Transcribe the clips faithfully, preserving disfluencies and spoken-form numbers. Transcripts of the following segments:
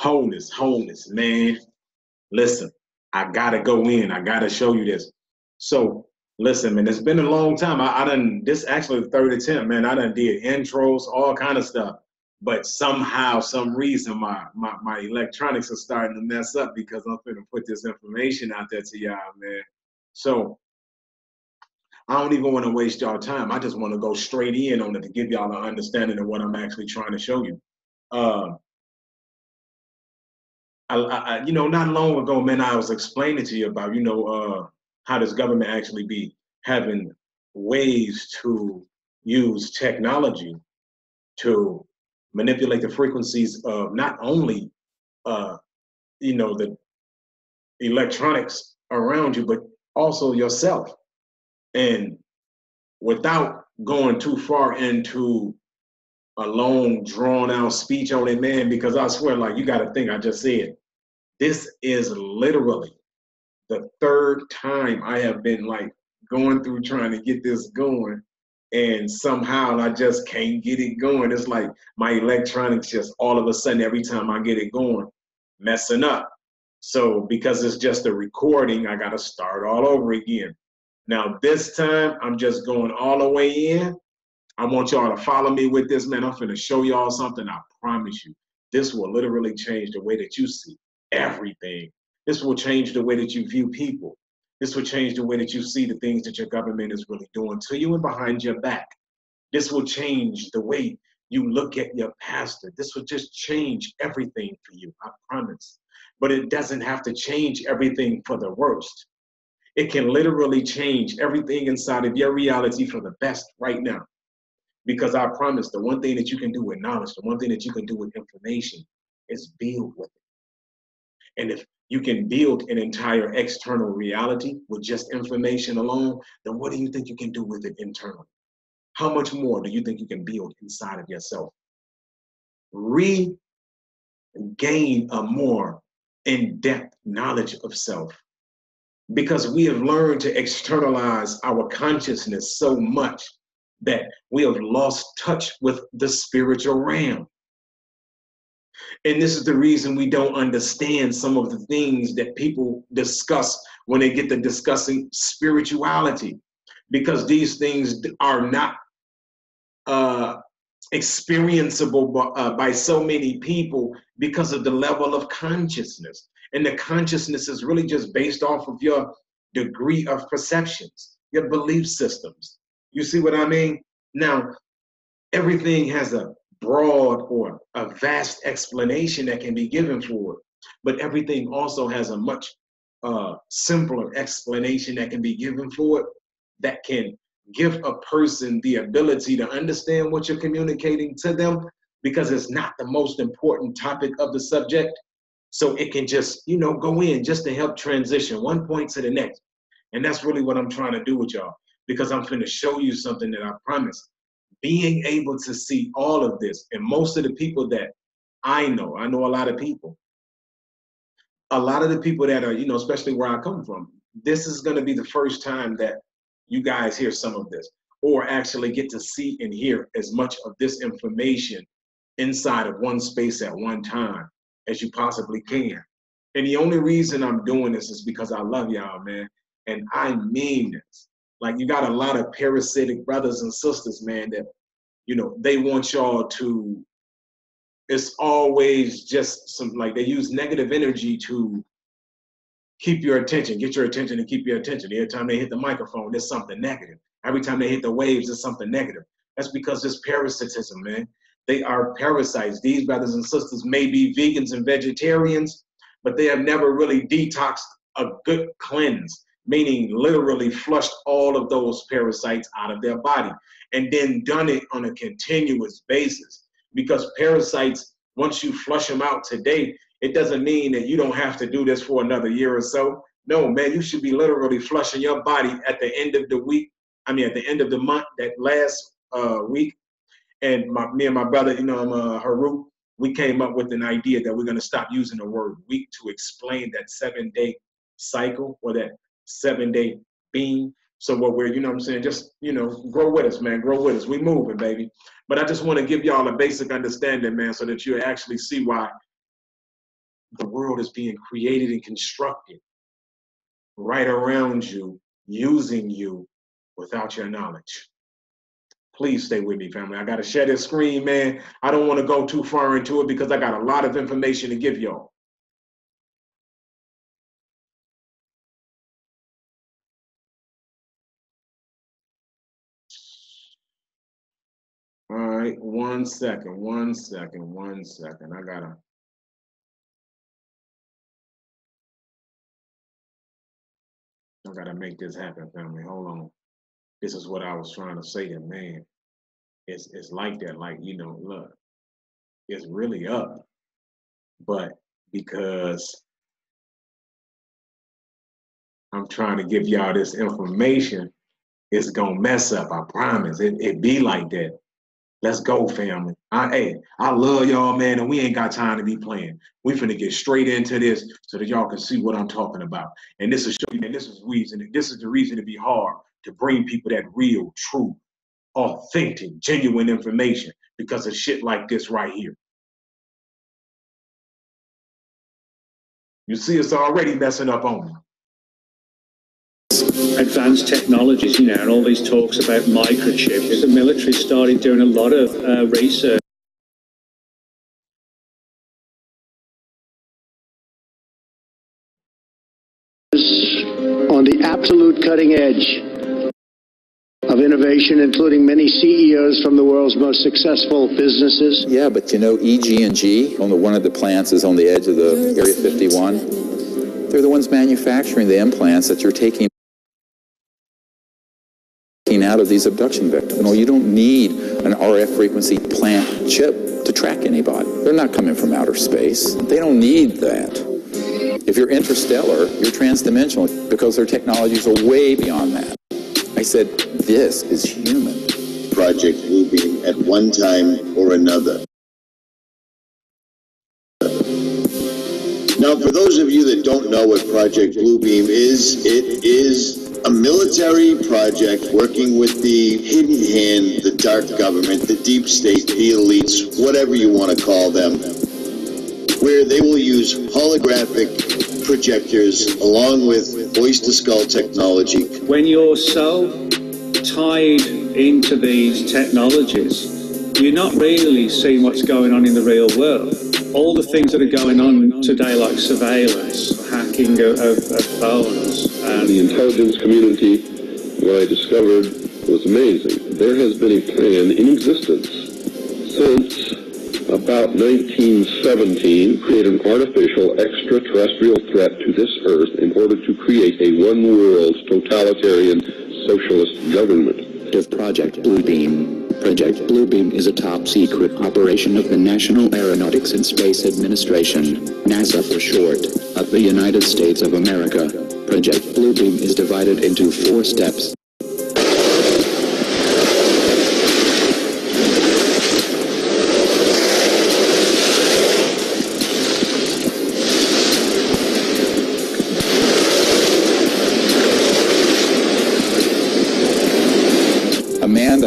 Wholeness, wholeness, man. Listen, I gotta go in. I gotta show you this. So listen, man, it's been a long time. I, I done, this actually the third attempt, man. I done did intros, all kind of stuff. But somehow, some reason, my, my, my electronics are starting to mess up because I'm finna put this information out there to y'all, man. So I don't even wanna waste y'all time. I just wanna go straight in on it to give y'all an understanding of what I'm actually trying to show you. Uh, I, I, you know, not long ago, man, I was explaining to you about, you know, uh, how does government actually be having ways to use technology to manipulate the frequencies of not only, uh, you know, the electronics around you, but also yourself. And without going too far into a long, drawn out speech on it, man, because I swear, like, you got to think, I just said, this is literally the third time I have been like going through trying to get this going. And somehow I just can't get it going. It's like my electronics just all of a sudden, every time I get it going, messing up. So because it's just a recording, I got to start all over again. Now this time I'm just going all the way in. I want y'all to follow me with this, man. I'm finna show y'all something. I promise you, this will literally change the way that you see everything. This will change the way that you view people. This will change the way that you see the things that your government is really doing to you and behind your back. This will change the way you look at your pastor. This will just change everything for you, I promise. But it doesn't have to change everything for the worst. It can literally change everything inside of your reality for the best right now. Because I promise, the one thing that you can do with knowledge, the one thing that you can do with information is build with it. And if you can build an entire external reality with just information alone, then what do you think you can do with it internally? How much more do you think you can build inside of yourself? Regain a more in-depth knowledge of self, because we have learned to externalize our consciousness so much that we have lost touch with the spiritual realm. And this is the reason we don't understand some of the things that people discuss when they get to discussing spirituality, because these things are not uh, experienceable by, uh, by so many people because of the level of consciousness. And the consciousness is really just based off of your degree of perceptions, your belief systems. You see what I mean? Now, everything has a broad or a vast explanation that can be given for it, but everything also has a much uh, simpler explanation that can be given for it that can give a person the ability to understand what you're communicating to them, because it's not the most important topic of the subject. So it can just, you know, go in just to help transition one point to the next. And that's really what I'm trying to do with y'all, because I'm going to show you something that I promise. Being able to see all of this, and most of the people that I know, I know a lot of people, a lot of the people that are, you know, especially where I come from, this is going to be the first time that you guys hear some of this, or actually get to see and hear as much of this information inside of one space at one time as you possibly can. And the only reason I'm doing this is because I love y'all, man, and I mean this. Like, you got a lot of parasitic brothers and sisters, man, that, you know, they want y'all to, it's always just some, like, they use negative energy to keep your attention, get your attention and keep your attention. Every time they hit the microphone, there's something negative. Every time they hit the waves, there's something negative. That's because it's parasitism, man. They are parasites. These brothers and sisters may be vegans and vegetarians, but they have never really detoxed a good cleanse, meaning literally flushed all of those parasites out of their body and then done it on a continuous basis. Because parasites, once you flush them out today, it doesn't mean that you don't have to do this for another year or so. No, man, you should be literally flushing your body at the end of the week. I mean, at the end of the month, that last uh, week. And my, me and my brother, you know, I'm uh, Haru, we came up with an idea that we're going to stop using the word week to explain that seven day cycle, or that seven-day beam. So what we're, you know what I'm saying, just, you know, grow with us, man, grow with us. We moving, baby. But I just want to give y'all a basic understanding, man, so that you actually see why the world is being created and constructed right around you, using you without your knowledge. Please stay with me, family. I got to share this screen, man. I don't want to go too far into it because I got a lot of information to give y'all. All right, one second, one second, one second. I got to. I got to make this happen, family. Hold on. This is what I was trying to say to man. It's, it's like that, like, you know, look, it's really up, but because I'm trying to give y'all this information, it's gonna mess up, I promise. It, it be like that. Let's go, family. I, hey, I love y'all, man, and we ain't got time to be playing. We finna get straight into this so that y'all can see what I'm talking about. And this is showing, and this is reason, this is the reason to be hard to bring people that real, true, authentic, genuine information because of shit like this right here. You see, it's already messing up on me. Advanced technologies, you know, and all these talks about microchips. The military started doing a lot of uh, research. On the absolute cutting edge of innovation, including many C E Os from the world's most successful businesses. Yeah, but you know, E G and G, on the, one of the plants is on the edge of the Area fifty-one. They're the ones manufacturing the implants that you're taking out of these abduction victims. You know, you don't need an R F frequency plant chip to track anybody. They're not coming from outer space. They don't need that. If you're interstellar, you're transdimensional because their technologies are way beyond that. I said, this is human. Project Blue Beam at one time or another. Now, for those of you that don't know what Project Blue Beam is, it is a military project working with the hidden hand, the dark government, the deep state, the elites, whatever you want to call them, where they will use holographic projectors along with voice-to-skull technology. When you're so tied into these technologies, you're not really seeing what's going on in the real world. All the things that are going on today, like surveillance, hacking of, of, of phones. And the intelligence community, what I discovered was amazing. There has been a plan in existence since about nineteen seventeen, create an artificial extraterrestrial threat to this Earth in order to create a one-world totalitarian socialist government. Of Project Blue Beam. Project Blue Beam is a top-secret operation of the National Aeronautics and Space Administration, NASA for short, of the United States of America. Project Blue Beam is divided into four steps.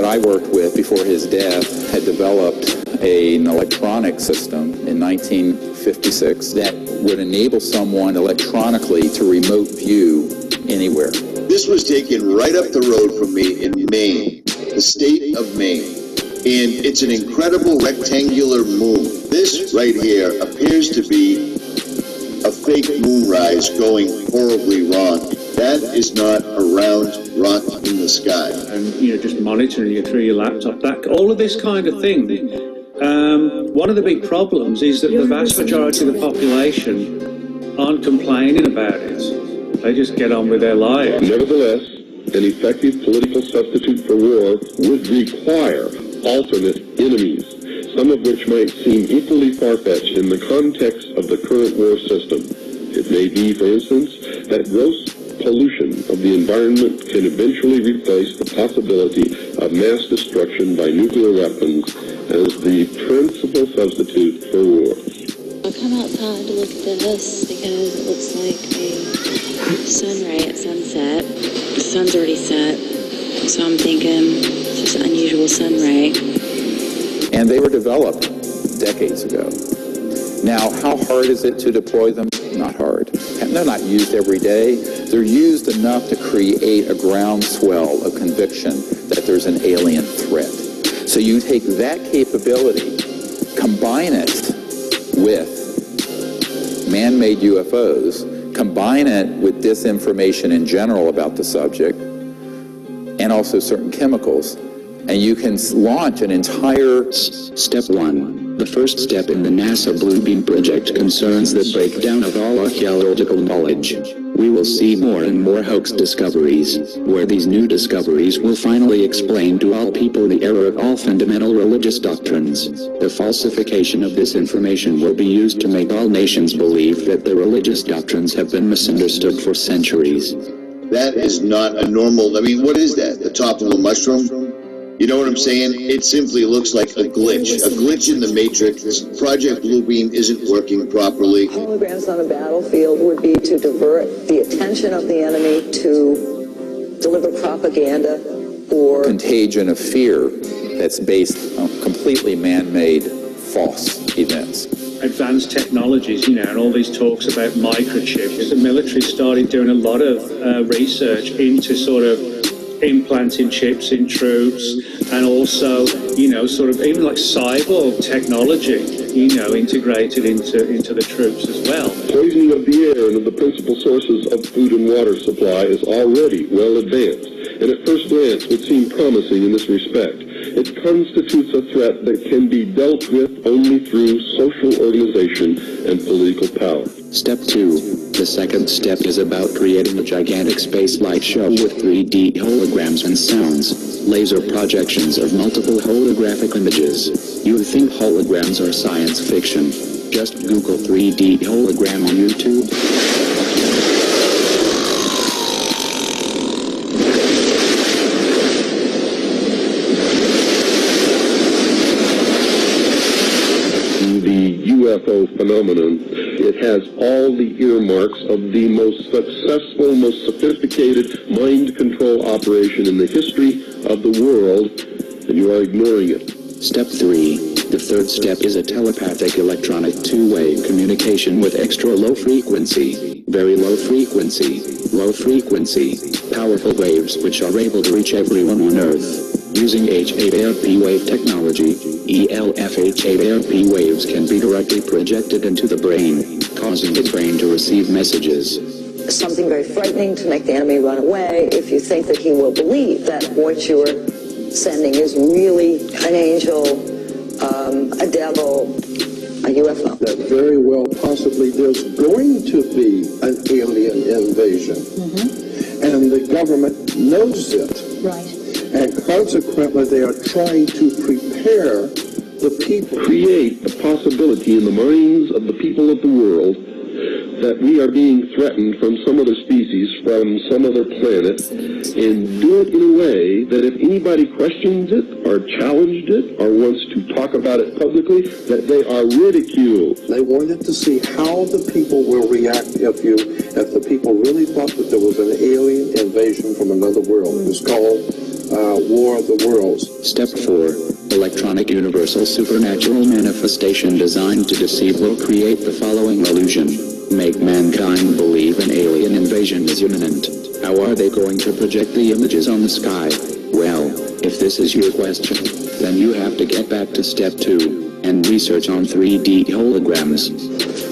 I worked with before his death had developed a, an electronic system in nineteen fifty-six that would enable someone electronically to remote view anywhere. This was taken right up the road from me in Maine, the state of Maine, and it's an incredible rectangular moon. This right here appears to be a fake moonrise going horribly wrong. That is not a round rock in the sky. And, you know, just monitoring you through your laptop, that, all of this kind of thing. Um, one of the big problems is that the vast majority of the population aren't complaining about it. They just get on with their lives. Nevertheless, an effective political substitute for war would require alternate enemies, some of which might seem equally far-fetched in the context of the current war system. It may be, for instance, that gross pollution of the environment can eventually replace the possibility of mass destruction by nuclear weapons as the principal substitute for war. I come outside to look at this because it looks like a sun ray at sunset. The sun's already set, so I'm thinking it's just an unusual sun ray. And they were developed decades ago. Now, how hard is it to deploy them? Not hard. And they're not used every day. They're used enough to create a groundswell of conviction that there's an alien threat. So you take that capability, combine it with man-made U F Os, combine it with disinformation in general about the subject, and also certain chemicals, and you can launch an entire... Step one. The first step in the NASA Blue Beam project concerns the breakdown of all archaeological knowledge. We will see more and more hoax discoveries, where these new discoveries will finally explain to all people the error of all fundamental religious doctrines. The falsification of this information will be used to make all nations believe that the religious doctrines have been misunderstood for centuries. That is not a normal, I mean, what is that? The top of a mushroom? You know what I'm saying? It simply looks like a glitch. A glitch in the matrix. Project Blue Beam isn't working properly. Holograms on a battlefield would be to divert the attention of the enemy, to deliver propaganda or... Contagion of fear that's based on completely man-made false events. Advanced technologies, you know, and all these talks about microchips. The military started doing a lot of uh, research into sort of implanting chips in troops, and also, you know, sort of even like cyborg technology, you know, integrated into into the troops as well. Poisoning of the air and of the principal sources of food and water supply is already well advanced, and at first glance would seem promising in this respect. It constitutes a threat that can be dealt with only through social organization and political power. Step two. The second step is about creating a gigantic space light show with three D holograms and sounds, laser projections of multiple holographic images. You think holograms are science fiction? Just Google three D hologram on YouTube. U F O phenomenon, it has all the earmarks of the most successful, most sophisticated mind control operation in the history of the world, and you are ignoring it. Step three. The third step is a telepathic electronic two-way communication with extra low frequency, very low frequency, low frequency, powerful waves which are able to reach everyone on Earth. Using H A B R P wave technology, E L F H A B R P waves can be directly projected into the brain, causing the brain to receive messages. Something very frightening to make the enemy run away if you think that he will believe that what you're sending is really an angel, um, a devil, a U F O. That very well possibly there's going to be an alien invasion, mm-hmm. and the government knows it. Right. And consequently, they are trying to prepare the people. Create the possibility in the minds of the people of the world that we are being threatened from some other species, from some other planet, and do it in a way that if anybody questions it, or challenged it, or wants to talk about it publicly, that they are ridiculed. They wanted to see how the people will react if you, if the people really thought that there was an alien invasion from another world. It was called... Uh, War of the Worlds. Step four. Electronic universal supernatural manifestation designed to deceive will create the following illusion. Make mankind believe an alien invasion is imminent. How are they going to project the images on the sky? Well, if this is your question, then you have to get back to step two, and research on three D holograms.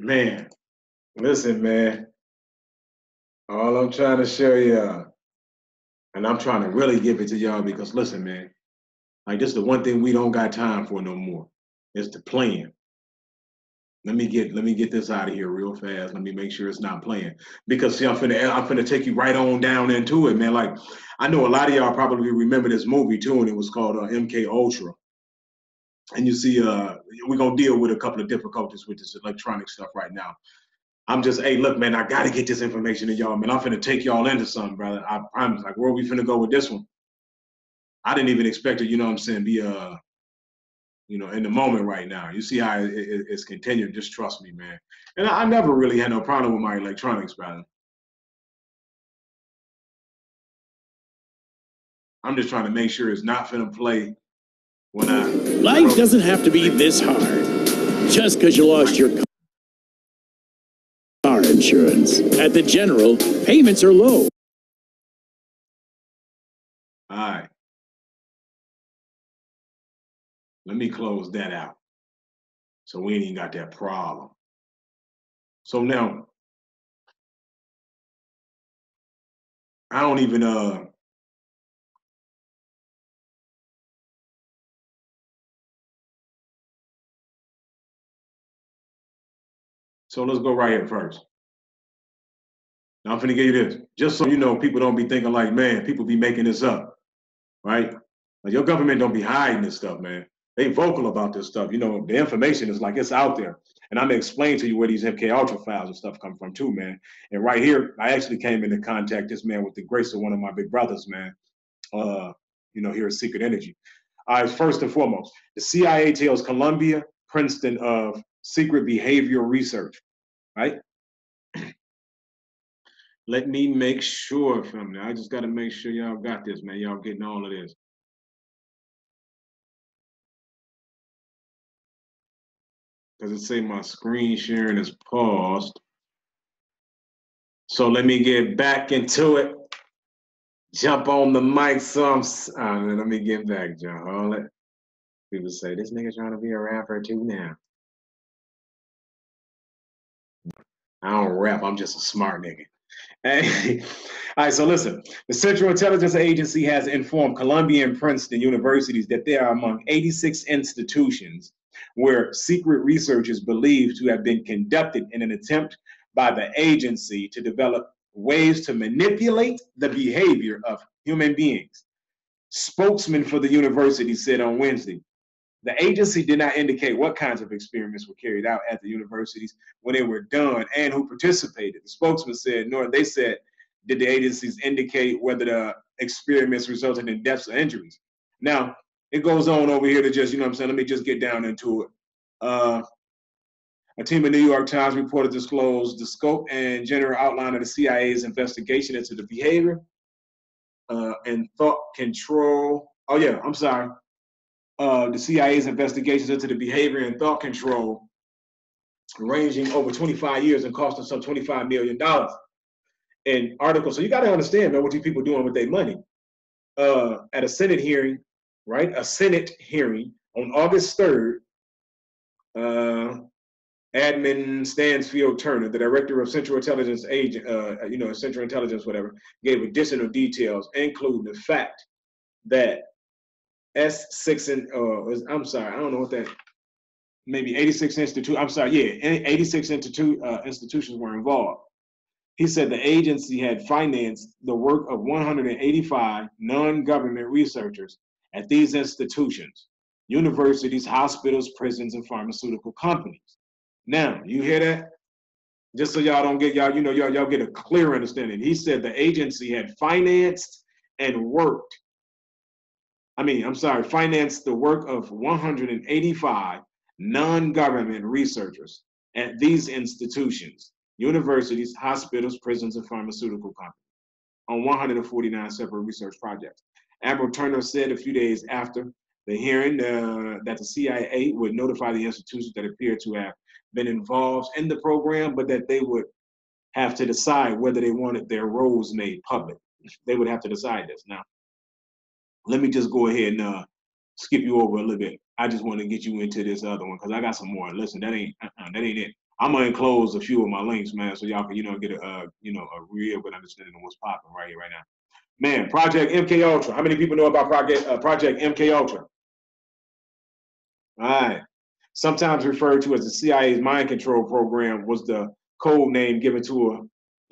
Man, listen, man, all I'm trying to show y'all, and I'm trying to really give it to y'all, because listen, man, like, this is the one thing we don't got time for no more. It's the plan. Let me get let me get this out of here real fast. Let me make sure it's not playing, because see, I'm finna I'm finna take you right on down into it, man. Like, I know a lot of y'all probably remember this movie too, and it was called uh, M K Ultra. And you see, uh, we're gonna deal with a couple of difficulties with this electronic stuff right now. I'm just, hey, look, man, I gotta get this information to y'all, man. I'm finna take y'all into something, brother. I, I'm like, where are we finna go with this one? I didn't even expect it, you know what I'm saying, be uh, you know, in the moment right now. You see how it, it, it's continued, just trust me, man. And I, I never really had no problem with my electronics, brother. I'm just trying to make sure it's not finna play when I... Life doesn't have to be this hard, just because you lost your car insurance. At the General, payments are low. All right. Let me close that out, so we ain't even got that problem. So now, I don't even, uh, so let's go right here first. Now I'm finna give you this, just so you know, people don't be thinking like, man, people be making this up, right? Like, your government don't be hiding this stuff, man. They vocal about this stuff. You know, the information is like, it's out there. And I'm gonna explain to you where these M K Ultra files and stuff come from too, man. And right here, I actually came into contact this man with the grace of one of my big brothers, man. Uh, you know, here at Secret Energy. All right, first and foremost, the C I A tells Columbia, Princeton of secret behavioral research, right? Let me make sure, family. I just gotta make sure y'all got this, man. Y'all getting all of this. Because it say my screen sharing is paused. So let me get back into it. Jump on the mic some. Uh, let me get back, John Harlett. People say, this nigga trying to be a rapper too now. I don't rap, I'm just a smart nigga. Hey. All right, so listen. The Central Intelligence Agency has informed Columbia and Princeton universities that they are among eighty-six institutions where secret research is believed to have been conducted in an attempt by the agency to develop ways to manipulate the behavior of human beings. Spokesman for the university said on Wednesday, the agency did not indicate what kinds of experiments were carried out at the universities, when they were done, and who participated. The spokesman said, nor they said, did the agencies indicate whether the experiments resulted in deaths or injuries. Now, it goes on over here to just, you know what I'm saying, let me just get down into it. Uh, a team of New York Times reported disclosed the scope and general outline of the C I A's investigation into the behavior uh, and thought control. Oh, yeah, I'm sorry. Uh, the C I A's investigations into the behavior and thought control ranging over twenty-five years and costing some twenty-five million dollars. An article, so you got to understand, man, what these people doing with their money. Uh, at a Senate hearing, right? A Senate hearing on August third, uh, Admin Stansfield Turner, the director of Central Intelligence Agent, uh, you know, Central Intelligence, whatever, gave additional details, including the fact that S six and, uh, I'm sorry, I don't know what that, maybe eighty-six institute, I'm sorry, yeah, eighty-six institute, uh, institutions were involved. He said the agency had financed the work of one hundred eighty-five non-government researchers at these institutions, universities, hospitals, prisons, and pharmaceutical companies. Now, you hear that? Just so y'all don't get, y'all, you know, y'all y'all get a clear understanding. He said the agency had financed and worked, I mean, I'm sorry, financed the work of one hundred eighty-five non-government researchers at these institutions, universities, hospitals, prisons, and pharmaceutical companies on one hundred forty-nine separate research projects. Admiral Turner said a few days after the hearing uh, that the C I A would notify the institutions that appear to have been involved in the program, but that they would have to decide whether they wanted their roles made public. They would have to decide this. Now, let me just go ahead and uh, skip you over a little bit. I just want to get you into this other one because I got some more. Listen, that ain't uh-uh, that ain't it. I'm gonna enclose a few of my links, man, so y'all can you know get a uh, you know a real good understanding of what's popping right here right now. Man, Project M K Ultra. How many people know about Project, uh, Project M K Ultra? All right. sometimes referred to as the C I A's mind control program, was the code name given to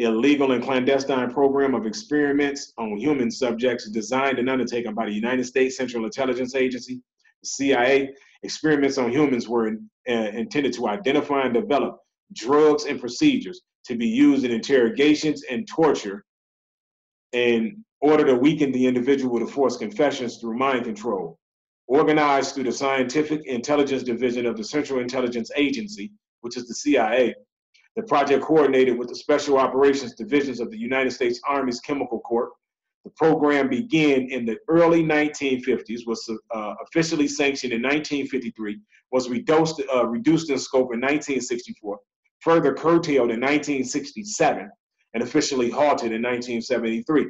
a illegal and clandestine program of experiments on human subjects designed and undertaken by the United States Central Intelligence Agency, C I A. Experiments on humans were uh, intended to identify and develop drugs and procedures to be used in interrogations and torture in order to weaken the individual to force confessions through mind control. Organized through the Scientific Intelligence Division of the Central Intelligence Agency, which is the C I A, the project coordinated with the Special Operations Divisions of the United States Army's Chemical Corps. The program began in the early nineteen fifties, was uh, officially sanctioned in nineteen fifty-three, was reduced, uh, reduced in scope in nineteen sixty-four, further curtailed in nineteen sixty-seven, and officially halted in nineteen seventy-three.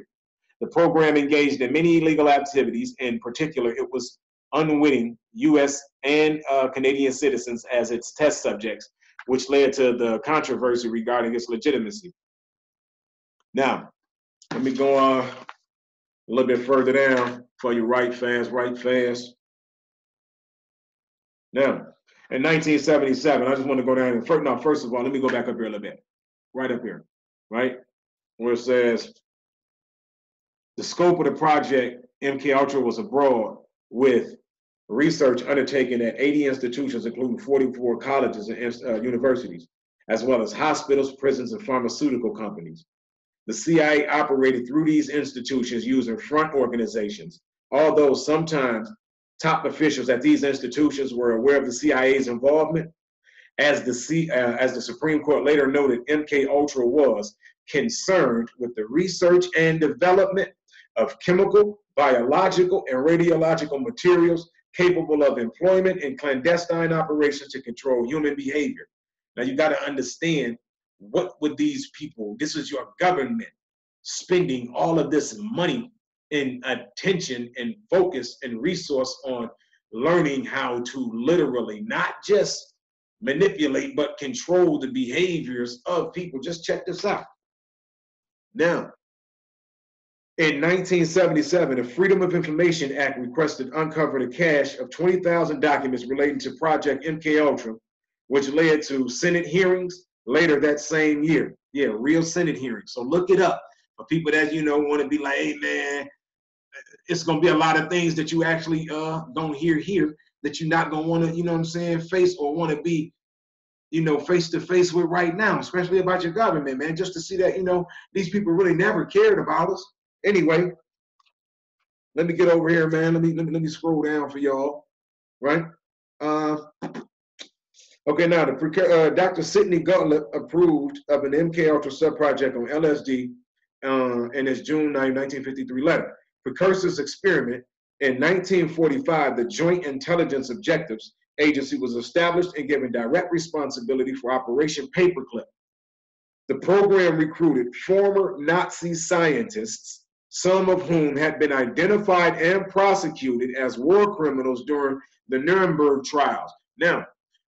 The program engaged in many illegal activities. In particular, it was unwitting U S and uh, Canadian citizens as its test subjects, which led to the controversy regarding its legitimacy. Now, let me go uh, a little bit further down for you, right fast, right fast. Now, in nineteen seventy-seven, I just want to go down and first, no, first of all, let me go back up here a little bit, right up here, right? Where it says, the scope of the project, M K Ultra was abroad with research undertaken at eighty institutions, including forty-four colleges and uh, universities, as well as hospitals, prisons, and pharmaceutical companies. The C I A operated through these institutions using front organizations, although sometimes top officials at these institutions were aware of the C I A's involvement. As the, C, uh, as the Supreme Court later noted, M K Ultra was concerned with the research and development of chemical, biological, and radiological materials capable of employment in clandestine operations to control human behavior. Now you got to understand, what would these people, this is your government spending all of this money and attention and focus and resource on learning how to literally not just manipulate, but control the behaviors of people. Just check this out. Now, in nineteen seventy-seven, the Freedom of Information Act requested uncover the cache of twenty thousand documents relating to Project M K Ultra, which led to Senate hearings later that same year. Yeah, real Senate hearings. So look it up. For people that, you know, want to be like, hey, man, it's going to be a lot of things that you actually uh, don't hear here that you're not going to want to, you know what I'm saying, face or want to be, you know, face to face with right now, especially about your government, man, just to see that, you know, these people really never cared about us. Anyway, let me get over here, man. Let me let me, let me scroll down for y'all, right? Uh, okay, now the uh, Doctor Sidney Gottlieb approved of an M K Ultra subproject on L S D uh, in his June ninth, nineteen fifty-three letter. Precursors experiment. In nineteen forty-five, the Joint Intelligence Objectives Agency was established and given direct responsibility for Operation Paperclip. The program recruited former Nazi scientists, some of whom had been identified and prosecuted as war criminals during the Nuremberg trials. Now,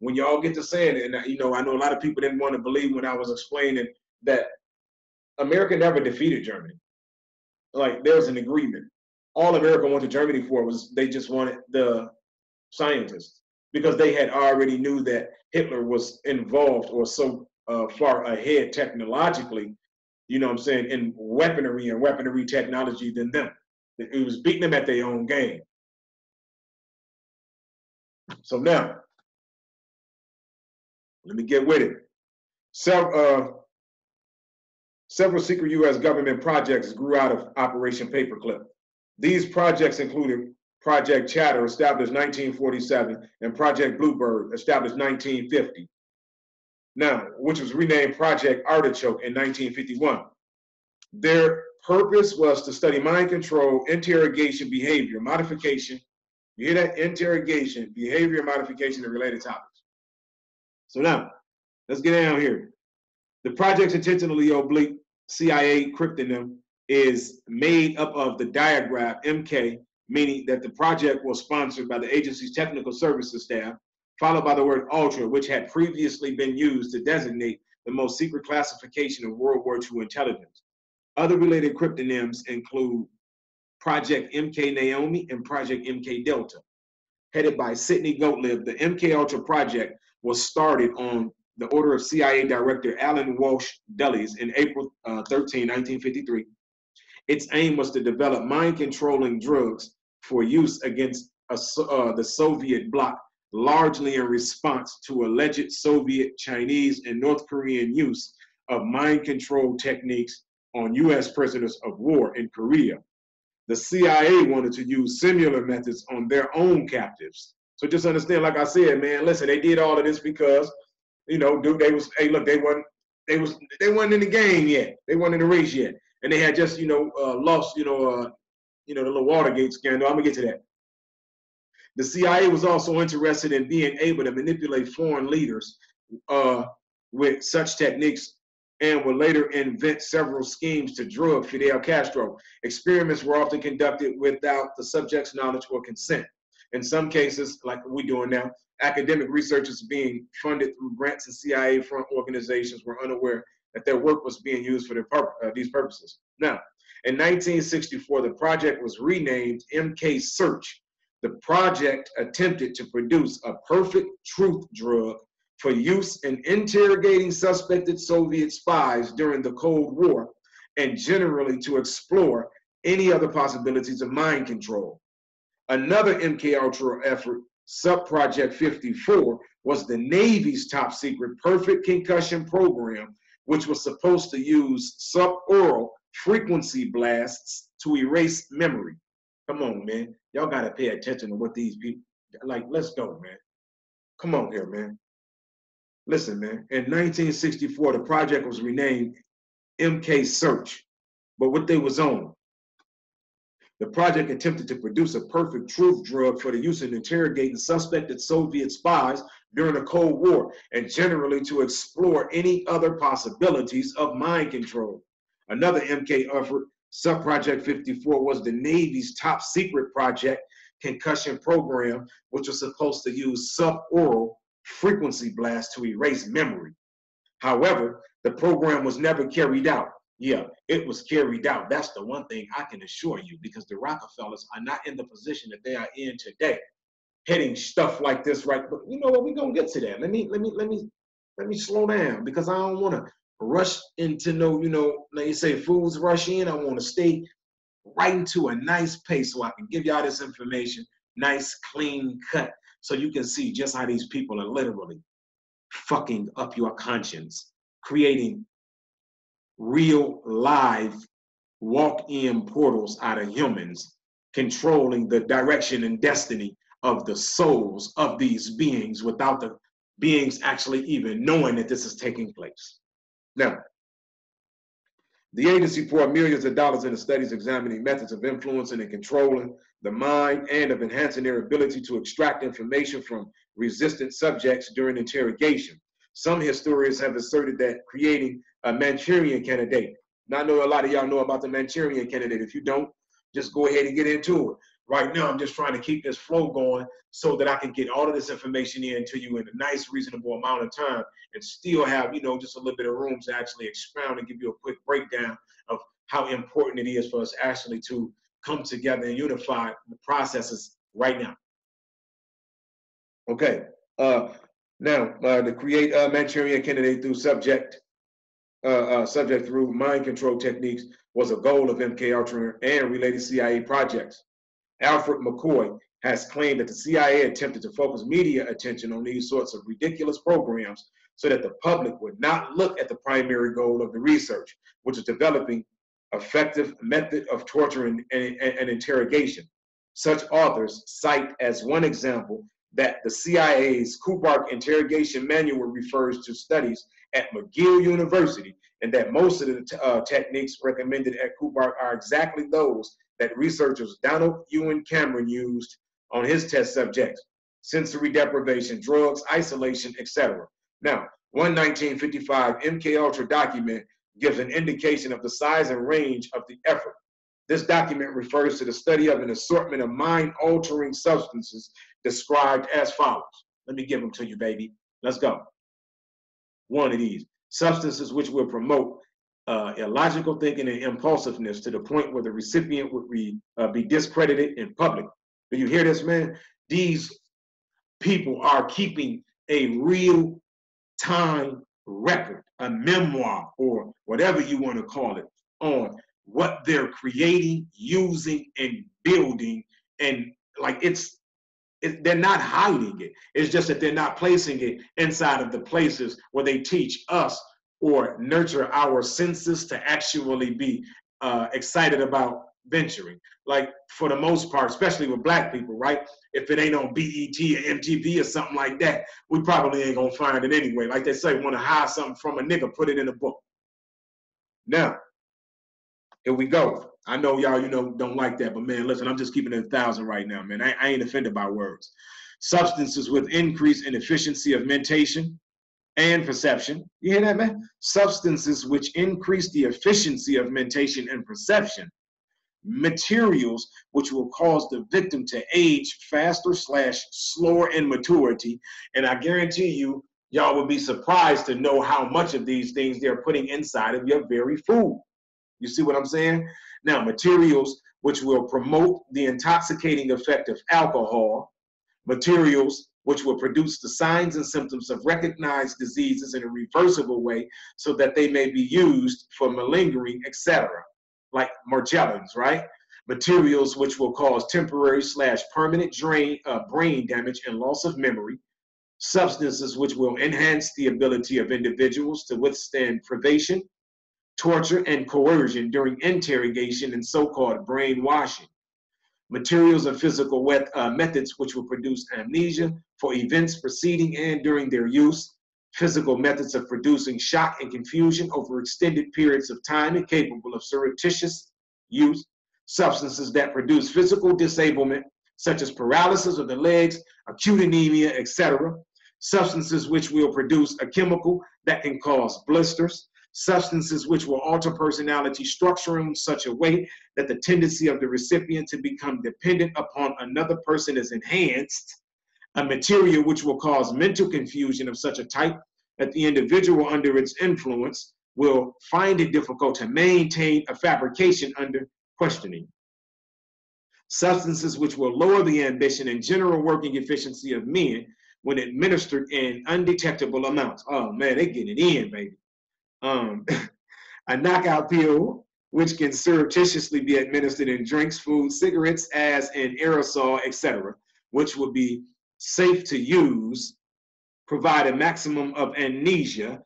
when y'all get to saying it, and you know, I know a lot of people didn't want to believe when I was explaining that America never defeated Germany. Like, there's an agreement. All America went to Germany for was they just wanted the scientists, because they had already knew that Hitler was involved or so uh, far ahead technologically, you know what I'm saying, in weaponry and weaponry technology than them. It was beating them at their own game. So now, let me get with it. Several, uh, several secret U S government projects grew out of Operation Paperclip. These projects included Project Chatter, established nineteen forty-seven, and Project Bluebird, established nineteen fifty. Now, which was renamed Project Artichoke in nineteen fifty-one. Their purpose was to study mind control, interrogation, behavior, modification. You hear that? Interrogation, behavior, modification, and related topics. So now, let's get down here. The project's intentionally oblique C I A cryptonym is made up of the diagram M K, meaning that the project was sponsored by the agency's technical services staff, followed by the word ultra, which had previously been used to designate the most secret classification of World War Two intelligence. Other related cryptonyms include Project M K Naomi and Project M K Delta. headed by Sidney Gottlieb, the M K Ultra project was started on the order of C I A Director Alan Walsh Dulles in April uh, thirteenth nineteen fifty-three. Its aim was to develop mind-controlling drugs for use against a, uh, the Soviet bloc, largely in response to alleged Soviet, Chinese, and North Korean use of mind control techniques on U S prisoners of war in Korea. The C I A wanted to use similar methods on their own captives. So just understand, like I said, man, listen, they did all of this because, you know, dude, they was, hey, look, they weren't, they was, they weren't in the game yet. They weren't in the race yet. And they had just, you know, uh, lost, you know, uh, you know, the little Watergate scandal. I'm gonna get to that. The C I A was also interested in being able to manipulate foreign leaders uh, with such techniques, and would later invent several schemes to drug Fidel Castro. Experiments were often conducted without the subject's knowledge or consent. In some cases, like we're doing now, academic researchers being funded through grants and C I A front organizations were unaware that their work was being used for their pur uh, these purposes. Now, in nineteen sixty-four, the project was renamed M K Search. The project attempted to produce a perfect truth drug for use in interrogating suspected Soviet spies during the Cold War, and generally to explore any other possibilities of mind control. Another M K Ultra effort, Subproject fifty-four, was the Navy's top secret perfect concussion program, which was supposed to use suboral frequency blasts to erase memory. Come on, man. Y'all gotta pay attention to what these people, like, let's go, man. Come on here, man. Listen, man, in nineteen sixty-four, the project was renamed M K Search, but what they was on, the project attempted to produce a perfect truth drug for the use in interrogating suspected Soviet spies during the Cold War, and generally to explore any other possibilities of mind control. Another M K effort, Subproject fifty-four, was the Navy's top secret project concussion program, which was supposed to use suboral frequency blast to erase memory. However, the program was never carried out. Yeah, it was carried out. That's the one thing I can assure you, because the Rockefellers are not in the position that they are in today, hitting stuff like this, right? But you know what? We're gonna get to that. Let me, let me, let me, let me slow down, because I don't want to rush into no, you know, like you say, fools rush in. I want to stay right into a nice pace so I can give y'all this information, nice, clean cut, so you can see just how these people are literally fucking up your conscience, creating real live walk-in portals out of humans, controlling the direction and destiny of the souls of these beings without the beings actually even knowing that this is taking place. Now, the agency poured millions of dollars into studies examining methods of influencing and controlling the mind and of enhancing their ability to extract information from resistant subjects during interrogation. Some historians have asserted that creating a Manchurian Candidate. Now, I know a lot of y'all know about the Manchurian Candidate. If you don't, just go ahead and get into it. Right now, I'm just trying to keep this flow going so that I can get all of this information in to you in a nice, reasonable amount of time, and still have, you know, just a little bit of room to actually expound and give you a quick breakdown of how important it is for us actually to come together and unify the processes right now. Okay, uh, now uh, to create a Manchurian Candidate through subject, uh, uh, subject through mind control techniques was a goal of M K Ultra and related C I A projects. Alfred McCoy has claimed that the C I A attempted to focus media attention on these sorts of ridiculous programs so that the public would not look at the primary goal of the research, which is developing effective method of torture and, and, and interrogation. Such authors cite as one example that the C I A's Kubark interrogation manual refers to studies at McGill University, and that most of the uh, techniques recommended at Kubark are exactly those that researchers Donald Ewan Cameron used on his test subjects: sensory deprivation, drugs, isolation, et cetera. Now, one nineteen fifty-five M K Ultra document gives an indication of the size and range of the effort. This document refers to the study of an assortment of mind-altering substances described as follows. Let me give them to you, baby. Let's go. One of these, substances which will promote Uh, illogical thinking and impulsiveness to the point where the recipient would be, uh, be discredited in public. Do you hear this, man? these people are keeping a real time record, a memoir or whatever you want to call it, on what they're creating, using, and building. And like it's, it, they're not hiding it. It's just that they're not placing it inside of the places where they teach us or nurture our senses to actually be uh, excited about venturing. Like for the most part, especially with black people, right? If it ain't on B E T or M T V or something like that, we probably ain't gonna find it anyway. Like they say, wanna hide something from a nigga, put it in a book. Now, here we go. I know y'all, you know, don't like that, but man, listen, I'm just keeping it a thousand right now, man. I, I ain't offended by words. Substances with increase in efficiency of mentation and perception. You hear that, man? Substances which increase the efficiency of mentation and perception. Materials which will cause the victim to age faster slash slower in maturity. And I guarantee you, y'all would be surprised to know how much of these things they're putting inside of your very food. You see what I'm saying? Now, materials which will promote the intoxicating effect of alcohol, materials which will produce the signs and symptoms of recognized diseases in a reversible way so that they may be used for malingering, et cetera, like Morgellons, right? Materials which will cause temporary slash permanent drain, uh, brain damage and loss of memory. Substances which will enhance the ability of individuals to withstand privation, torture, and coercion during interrogation and so-called brainwashing. Materials and physical wet, uh, methods which will produce amnesia for events preceding and during their use. Physical methods of producing shock and confusion over extended periods of time and capable of surreptitious use. Substances that produce physical disablement, such as paralysis of the legs, acute anemia, et cetera. Substances which will produce a chemical that can cause blisters. Substances which will alter personality structure in such a way that the tendency of the recipient to become dependent upon another person is enhanced. A material which will cause mental confusion of such a type that the individual under its influence will find it difficult to maintain a fabrication under questioning. Substances which will lower the ambition and general working efficiency of men when administered in undetectable amounts. Oh man, they get it in, baby. Um, a knockout pill, which can surreptitiously be administered in drinks, food, cigarettes, as in aerosol, et cetera, which would be safe to use, provide a maximum of amnesia,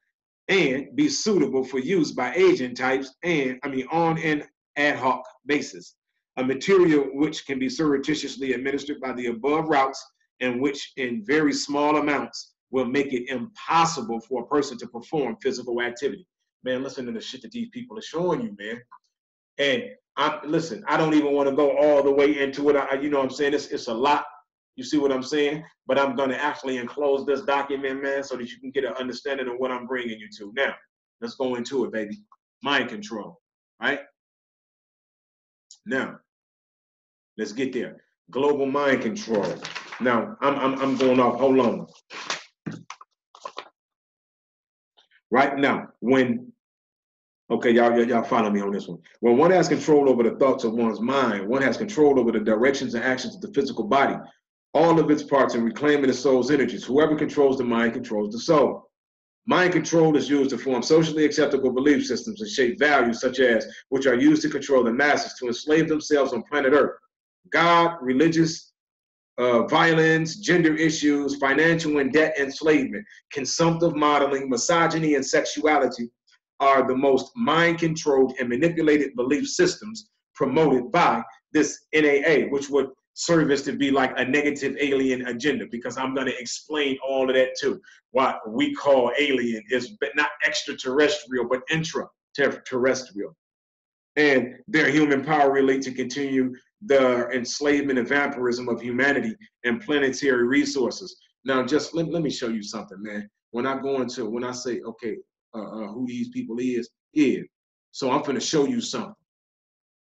and be suitable for use by agent types and, I mean, on an ad hoc basis. A material which can be surreptitiously administered by the above routes and which in very small amounts will make it impossible for a person to perform physical activity. Man, listen to the shit that these people are showing you, man. And I listen, I don't even want to go all the way into it. I, you know what I'm saying? It's, it's a lot. You see what I'm saying? But I'm going to actually enclose this document, man, so that you can get an understanding of what I'm bringing you to. Now, let's go into it, baby. Mind control, right? Now, let's get there. Global mind control. Now, I'm, I'm, I'm going off. Hold on. Right now, when, okay, y'all y'all follow me on this one. When one has control over the thoughts of one's mind, one has control over the directions and actions of the physical body, all of its parts, and reclaiming the soul's energies. Whoever controls the mind controls the soul. Mind control is used to form socially acceptable belief systems and shape values such as, which are used to control the masses to enslave themselves on planet Earth. God, religious uh, violence, gender issues, financial and debt enslavement, consumptive modeling, misogyny, and sexuality are the most mind-controlled and manipulated belief systems promoted by this N A A, which would service to be like a negative alien agenda, because I'm going to explain all of that too. What we call alien is not extraterrestrial, but intra-terrestrial. And their human power relate to continue the enslavement and vampirism of humanity and planetary resources. Now, just let, let me show you something, man. When I go into, when I say, okay, uh, uh, who these people is, is. So I'm going to show you something.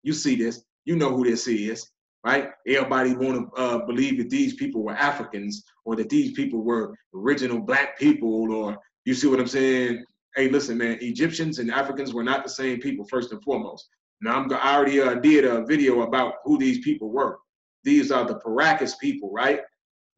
You see this, you know who this is. Right? Everybody want to uh, believe that these people were Africans or that these people were original black people, or you see what I'm saying? Hey, listen, man, Egyptians and Africans were not the same people, first and foremost. Now, I'm, I already uh, did a video about who these people were. These are the Paracas people, right?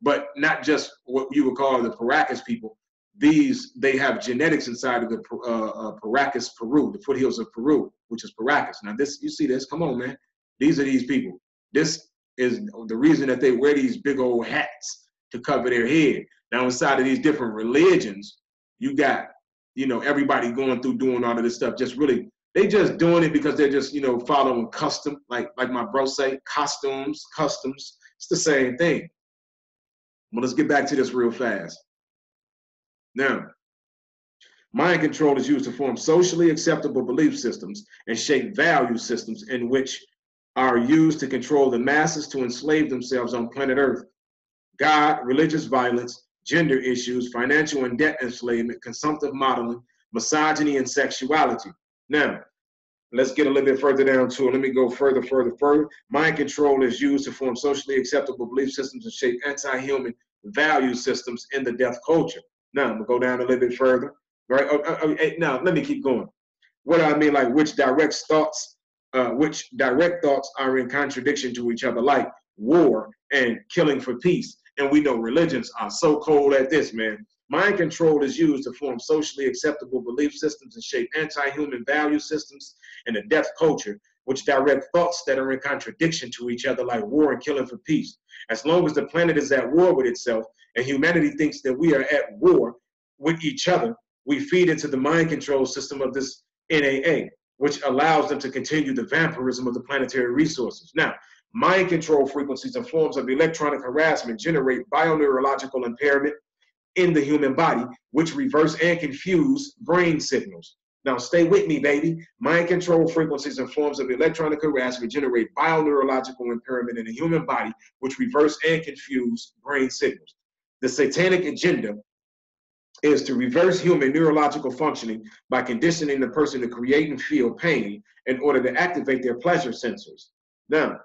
but not just what you would call the Paracas people. These, they have genetics inside of the uh, uh, Paracas, Peru, the foothills of Peru, which is Paracas. Now this, you see this, come on, man. These are these people. This is the reason that they wear these big old hats to cover their head. Now inside of these different religions, you got, you know, everybody going through doing all of this stuff, just really, they just doing it because they're just, you know, following custom, like, like my bro say, costumes, customs, it's the same thing. Well, let's get back to this real fast. Now, mind control is used to form socially acceptable belief systems and shape value systems in which are used to control the masses to enslave themselves on planet Earth. God, religious violence, gender issues, financial and debt enslavement, consumptive modeling, misogyny, and sexuality. Now, let's get a little bit further down to it. Let me go further, further, further. Mind control is used to form socially acceptable belief systems and shape anti-human value systems in the death culture. Now, I'm going to go down a little bit further. Right? Oh, oh, oh, now, let me keep going. What do I mean? Like, which direct thoughts, uh, which direct thoughts are in contradiction to each other, like war and killing for peace. And we know religions are so cold at this, man. Mind control is used to form socially acceptable belief systems and shape anti-human value systems in a death culture, which direct thoughts that are in contradiction to each other, like war and killing for peace. As long as the planet is at war with itself and humanity thinks that we are at war with each other, we feed into the mind control system of this N A A, which allows them to continue the vampirism of the planetary resources. Now, mind control frequencies and forms of electronic harassment generate bioneurological impairment in the human body, which reverse and confuse brain signals. Now stay with me, baby. Mind control frequencies and forms of electronic harassment generate bioneurological impairment in the human body, which reverse and confuse brain signals. The satanic agenda is to reverse human neurological functioning by conditioning the person to create and feel pain in order to activate their pleasure sensors. Now,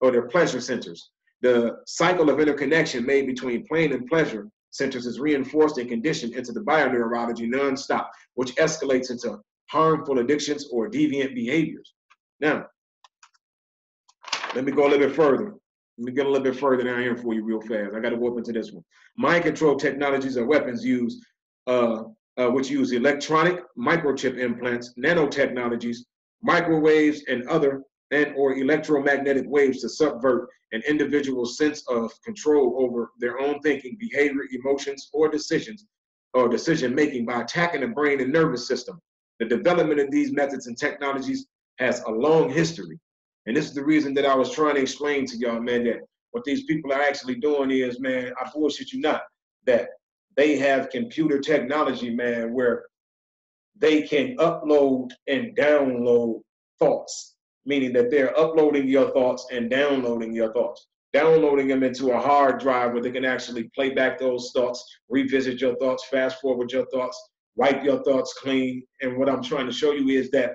or their pleasure centers. The cycle of interconnection made between pain and pleasure centers is reinforced and conditioned into the bioneurology nonstop, which escalates into harmful addictions or deviant behaviors. Now, let me go a little bit further. Let me get a little bit further down here for you real fast. I gotta go up into this one. Mind control technologies and weapons used, uh, uh, which use electronic microchip implants, nanotechnologies, microwaves, and other and or electromagnetic waves to subvert an individual's sense of control over their own thinking, behavior, emotions, or decisions, or decision-making by attacking the brain and nervous system. The development of these methods and technologies has a long history. And this is the reason that I was trying to explain to y'all, man, that what these people are actually doing is, man, I bullshit you not, that they have computer technology, man, where they can upload and download thoughts, meaning that they're uploading your thoughts and downloading your thoughts, downloading them into a hard drive where they can actually play back those thoughts, revisit your thoughts, fast forward your thoughts, wipe your thoughts clean. And what I'm trying to show you is that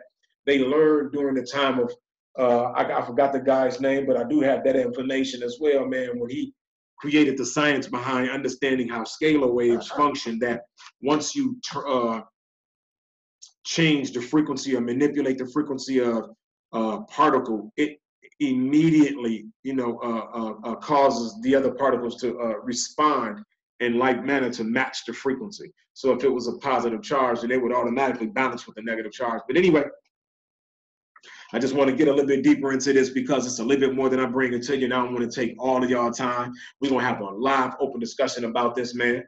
they learned during the time of, uh, I, I forgot the guy's name, but I do have that information as well, man, when he created the science behind understanding how scalar waves function, that once you uh, change the frequency or manipulate the frequency of Uh, particle, it immediately, you know, uh, uh, uh, causes the other particles to uh, respond in like manner to match the frequency. So if it was a positive charge, then it would automatically balance with the negative charge. But anyway, I just want to get a little bit deeper into this because it's a little bit more than I bring it to you. And I don't want to take all of y'all time. We're going to have a live open discussion about this, man.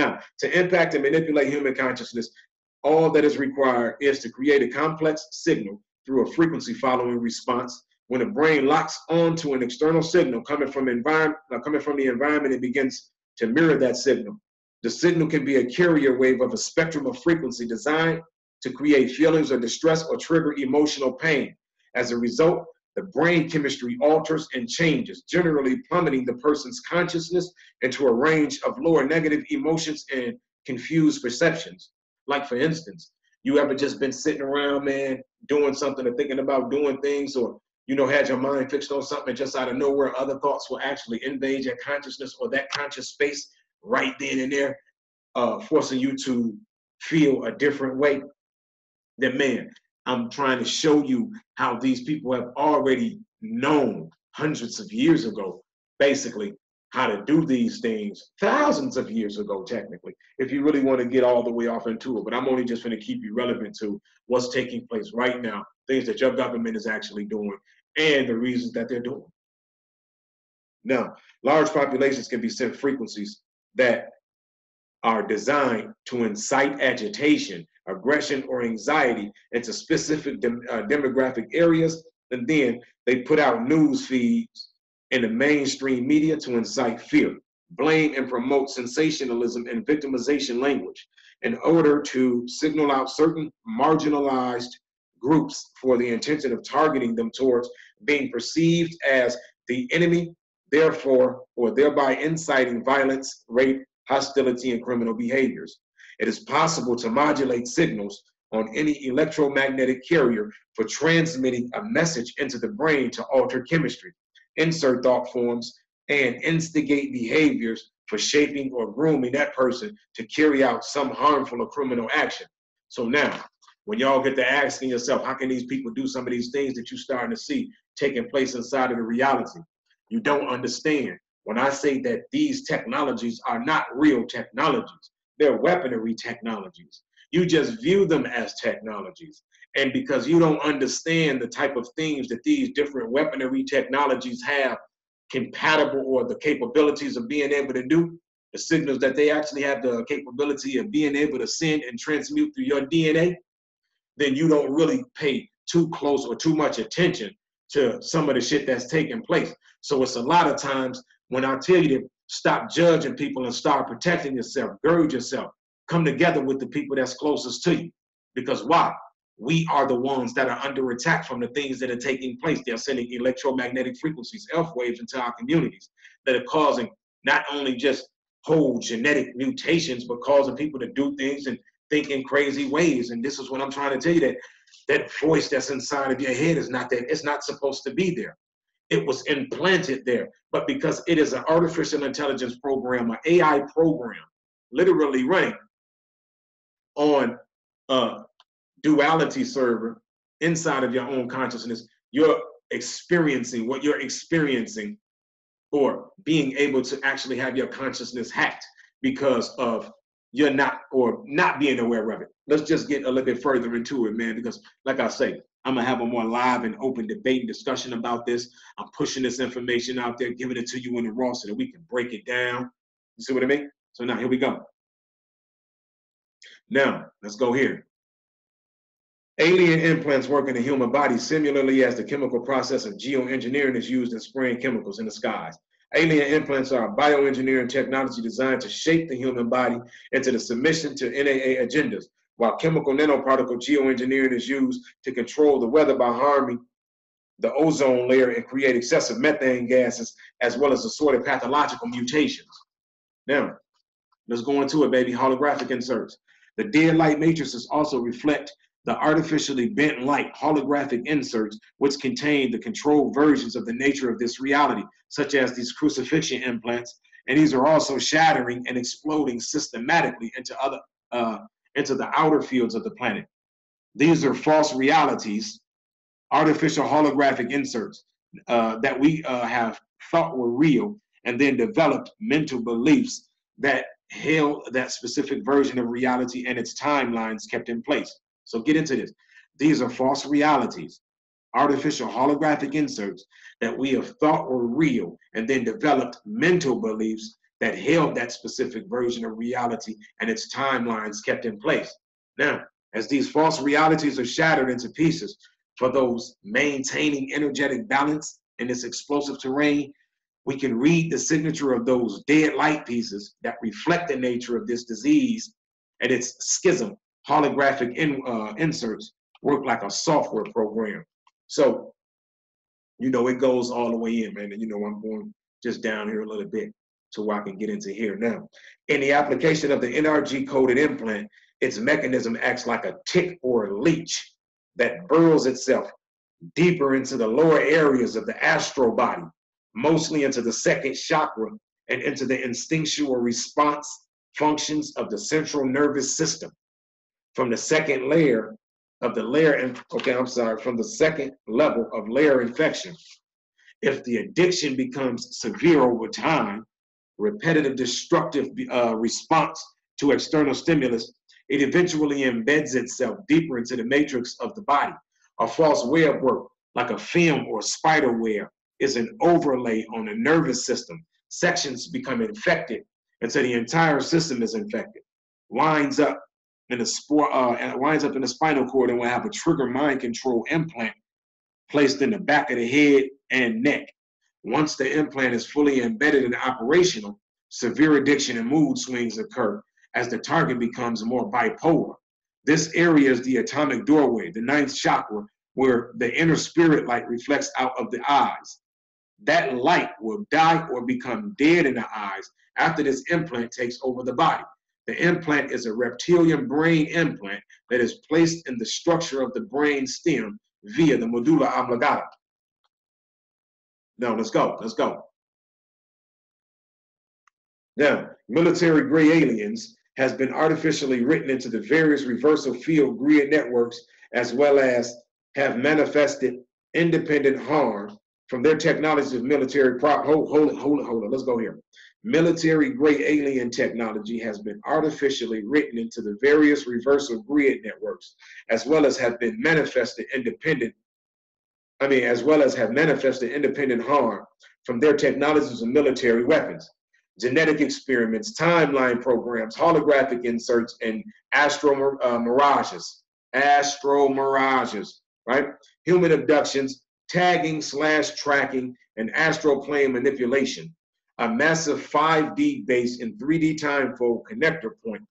Now, to impact and manipulate human consciousness, all that is required is to create a complex signal through a frequency following response. When the brain locks onto an external signal coming from environment, coming from the environment, it begins to mirror that signal. The signal can be a carrier wave of a spectrum of frequency designed to create feelings of distress or trigger emotional pain. As a result, the brain chemistry alters and changes, generally plummeting the person's consciousness into a range of lower negative emotions and confused perceptions. Like for instance, you ever just been sitting around, man, doing something or thinking about doing things, or, you know, had your mind fixed on something, just out of nowhere, other thoughts will actually invade your consciousness or that conscious space right then and there, uh, forcing you to feel a different way. Then, man, I'm trying to show you how these people have already known hundreds of years ago, basically, how to do these things thousands of years ago, technically, if you really want to get all the way off into it. But I'm only just going to keep you relevant to what's taking place right now, things that your government is actually doing, and the reasons that they're doing. Now, large populations can be sent frequencies that are designed to incite agitation, aggression, or anxiety into specific dem uh, demographic areas, and then they put out news feeds in the mainstream media to incite fear, blame, and promote sensationalism and victimization language in order to signal out certain marginalized groups for the intention of targeting them towards being perceived as the enemy, therefore, or thereby inciting violence, rape, hostility, and criminal behaviors. It is possible to modulate signals on any electromagnetic carrier for transmitting a message into the brain to alter chemistry, insert thought forms, and instigate behaviors for shaping or grooming that person to carry out some harmful or criminal action. So now, when y'all get to asking yourself, how can these people do some of these things that you're starting to see taking place inside of the reality? You don't understand. When I say that these technologies are not real technologies, they're weaponry technologies. You just view them as technologies. And because you don't understand the type of things that these different weaponry technologies have compatible, or the capabilities of being able to do, the signals that they actually have the capability of being able to send and transmute through your D N A, then you don't really pay too close or too much attention to some of the shit that's taking place. So it's a lot of times when I tell you to stop judging people and start protecting yourself, gird yourself, come together with the people that's closest to you. Because why? We are the ones that are under attack from the things that are taking place. They're sending electromagnetic frequencies, E L F waves, into our communities that are causing not only just whole genetic mutations, but causing people to do things and think in crazy ways. And this is what I'm trying to tell you, that that voice that's inside of your head is not that, it's not supposed to be there. It was implanted there, but because it is an artificial intelligence program, an A I program, literally running on a duality server inside of your own consciousness, you're experiencing what you're experiencing, or being able to actually have your consciousness hacked because of you're not, or not being aware of it. Let's just get a little bit further into it, man, because like I say, I'm gonna have a more live and open debate and discussion about this. I'm pushing this information out there, giving it to you in the raw so that we can break it down. You see what I mean? So now here we go. Now, let's go here. Alien implants work in the human body similarly as the chemical process of geoengineering is used in spraying chemicals in the skies. Alien implants are a bioengineering technology designed to shape the human body into the submission to N A A agendas, while chemical nanoparticle geoengineering is used to control the weather by harming the ozone layer and create excessive methane gases, as well as assorted pathological mutations. Now, let's go into it, baby. Holographic inserts. The dead light matrices also reflect the artificially bent light, holographic inserts, which contain the controlled versions of the nature of this reality, such as these crucifixion implants. And these are also shattering and exploding systematically into other, uh, into the outer fields of the planet. These are false realities, artificial holographic inserts uh, that we uh, have thought were real, and then developed mental beliefs that held that specific version of reality and its timelines kept in place. So get into this. These are false realities, artificial holographic inserts that we have thought were real, and then developed mental beliefs that held that specific version of reality and its timelines kept in place. Now, as these false realities are shattered into pieces, for those maintaining energetic balance in this explosive terrain, we can read the signature of those dead light pieces that reflect the nature of this disease and its schism. Holographic in, uh, inserts work like a software program. So, you know, it goes all the way in, man. And, you know, I'm going just down here a little bit, to where I can get into here now. In the application of the N R G-coded implant, its mechanism acts like a tick or a leech that burrows itself deeper into the lower areas of the astral body, mostly into the second chakra and into the instinctual response functions of the central nervous system. From the second layer of the layer, and okay, I'm sorry, from the second level of layer infection. If the addiction becomes severe over time, repetitive destructive uh, response to external stimulus, it eventually embeds itself deeper into the matrix of the body. A false web work, like a film or spider web, is an overlay on the nervous system. Sections become infected until the entire system is infected. Winds up in the spor uh, winds up in the spinal cord and will have a trigger mind control implant placed in the back of the head and neck. Once the implant is fully embedded and operational, severe addiction and mood swings occur as the target becomes more bipolar. This area is the atomic doorway, the ninth chakra, where the inner spirit light reflects out of the eyes. That light will die or become dead in the eyes after this implant takes over the body. The implant is a reptilian brain implant that is placed in the structure of the brain stem via the medulla oblongata. Now, let's go, let's go. Now, military gray aliens has been artificially written into the various reversal field grid networks, as well as have manifested independent harm from their technology of military prop. Hold, hold it, hold it, hold it. Let's go here. Military gray alien technology has been artificially written into the various reversal grid networks, as well as have been manifested independent. I mean, as well as have manifested independent harm from their technologies of military weapons, genetic experiments, timeline programs, holographic inserts, and astro uh, mirages, astro mirages, right? Human abductions, tagging slash tracking, and astral plane manipulation. A massive five D base and three D timefold connector point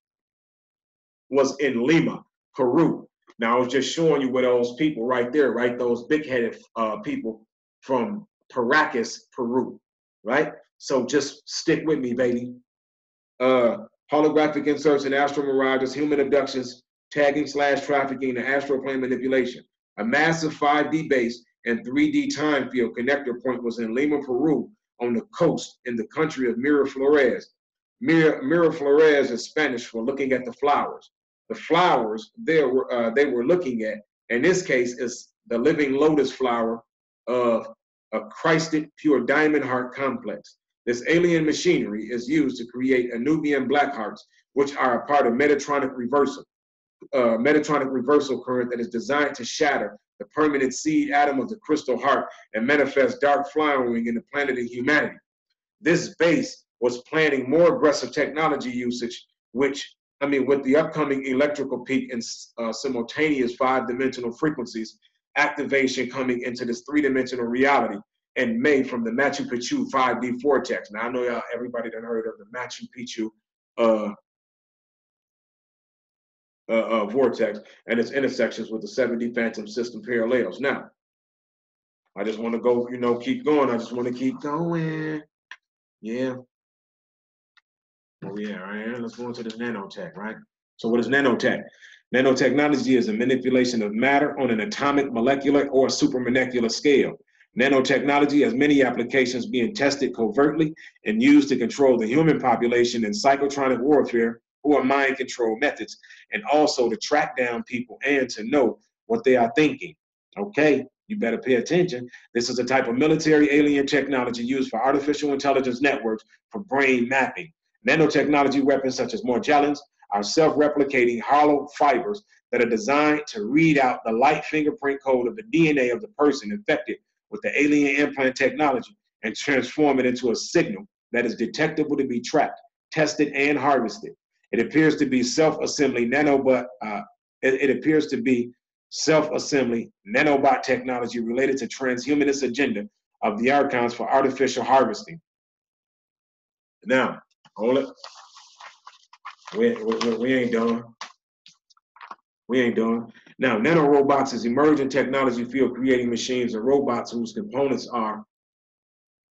was in Lima, Peru. Now, I was just showing you where those people right there, right? Those big-headed uh, people from Paracas, Peru, right? So just stick with me, baby. Uh, holographic inserts and astral mirages, human abductions, tagging slash trafficking, and astral plane manipulation. A massive five D base and three D time field connector point was in Lima, Peru, on the coast in the country of Miraflores. Mira, Miraflores is Spanish for looking at the flowers. The flowers they were, uh, they were looking at, in this case, is the living lotus flower of a Christed pure diamond heart complex. This alien machinery is used to create Anubian black hearts, which are a part of Metatronic Reversal, uh, Metatronic Reversal current that is designed to shatter the permanent seed atom of the crystal heart and manifest dark flowering in the planet of humanity. This base was planning more aggressive technology usage, which, I mean, with the upcoming electrical peak and uh, simultaneous five-dimensional frequencies, activation coming into this three-dimensional reality and made from the Machu Picchu five D vortex. Now, I know y'all, everybody done heard of the Machu Picchu uh, uh, uh, vortex and its intersections with the seven D phantom system parallels. Now, I just want to go, you know, keep going. I just want to keep going. Yeah. Oh yeah, right. Let's go into this nanotech, right? So what is nanotech? Nanotechnology is a manipulation of matter on an atomic, molecular, or supramolecular scale. Nanotechnology has many applications being tested covertly and used to control the human population in psychotronic warfare or mind control methods, and also to track down people and to know what they are thinking. Okay, you better pay attention. This is a type of military alien technology used for artificial intelligence networks for brain mapping. Nanotechnology weapons such as Morgellons are self-replicating hollow fibers that are designed to read out the light fingerprint code of the D N A of the person infected with the alien implant technology and transform it into a signal that is detectable to be tracked, tested, and harvested. It appears to be self-assembly nanobot. Uh, it, it appears to be self-assembly nanobot technology related to transhumanist agenda of the archons for artificial harvesting. Now. Hold it. We, we, we ain't done. We ain't done. Now, nanorobots is emerging technology field creating machines or robots whose components are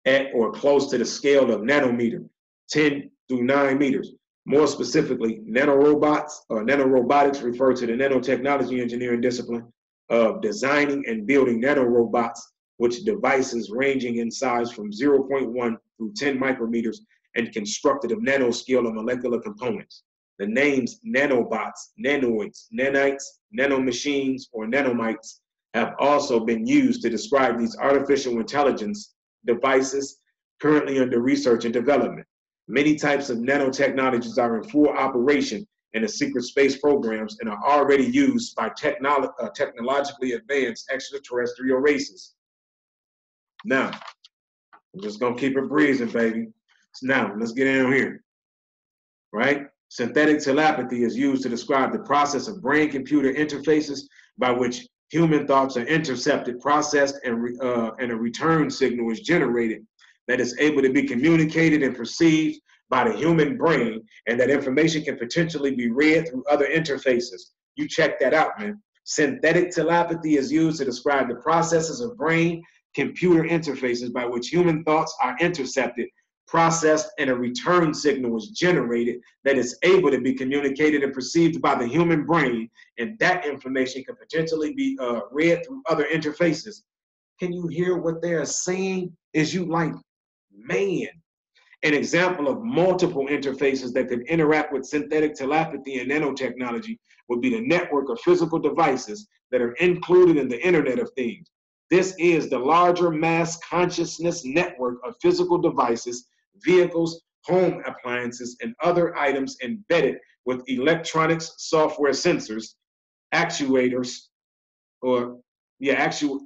at or close to the scale of nanometer, ten through nine meters. More specifically, nanorobots or nanorobotics refer to the nanotechnology engineering discipline of designing and building nanorobots, which devices ranging in size from zero point one through ten micrometers and constructed of nanoscale and molecular components. The names nanobots, nanoids, nanites, nanomachines, or nanomites have also been used to describe these artificial intelligence devices currently under research and development. Many types of nanotechnologies are in full operation in the secret space programs and are already used by technolo uh, technologically advanced extraterrestrial races. Now, I'm just gonna keep it breezing, baby. So now, let's get in here, right? Synthetic telepathy is used to describe the process of brain-computer interfaces by which human thoughts are intercepted, processed, and, re uh, and a return signal is generated that is able to be communicated and perceived by the human brain, and that information can potentially be read through other interfaces. You check that out, man. Synthetic telepathy is used to describe the processes of brain-computer interfaces by which human thoughts are intercepted, processed, and a return signal is generated that is able to be communicated and perceived by the human brain, and that information can potentially be uh, read through other interfaces. Can you hear what they're saying? Is you like, man, an example of multiple interfaces that could interact with synthetic telepathy and nanotechnology would be the network of physical devices that are included in the Internet of Things. This is the larger mass consciousness network of physical devices, vehicles, home appliances, and other items embedded with electronics, software sensors, actuators, or yeah, actu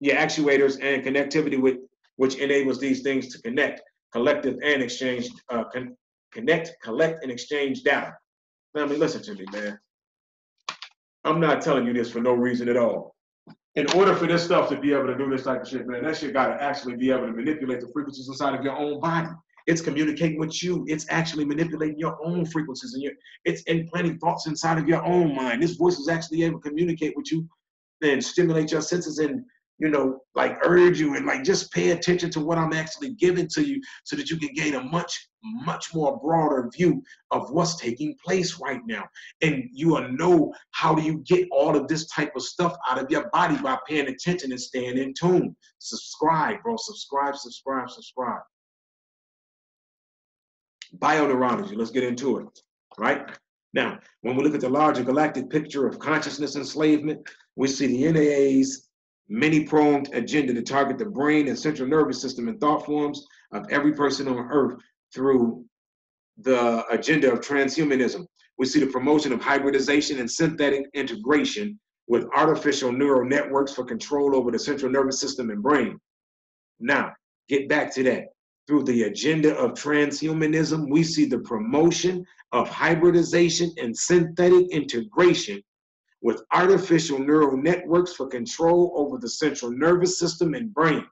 yeah, actuators and connectivity with which enables these things to connect, collective and exchange, uh, con connect, collect, and exchange data. Now, I mean, listen to me, man. I'm not telling you this for no reason at all. In order for this stuff to be able to do this type of shit, man, that shit gotta actually be able to manipulate the frequencies inside of your own body. It's communicating with you. It's actually manipulating your own frequencies, and your, it's implanting thoughts inside of your own mind. This voice is actually able to communicate with you and stimulate your senses and, you know, like urge you and like just pay attention to what I'm actually giving to you so that you can gain a much, much more broader view of what's taking place right now. And you will know how do you get all of this type of stuff out of your body by paying attention and staying in tune. Subscribe, bro, subscribe, subscribe, subscribe. Bioneuronology, let's get into it, right? Now, when we look at the larger galactic picture of consciousness enslavement, we see the N A A's many-pronged agenda to target the brain and central nervous system and thought forms of every person on Earth through the agenda of transhumanism. We see the promotion of hybridization and synthetic integration with artificial neural networks for control over the central nervous system and brain. Now, get back to that. Through the agenda of transhumanism, we see the promotion of hybridization and synthetic integration with artificial neural networks for control over the central nervous system and brain.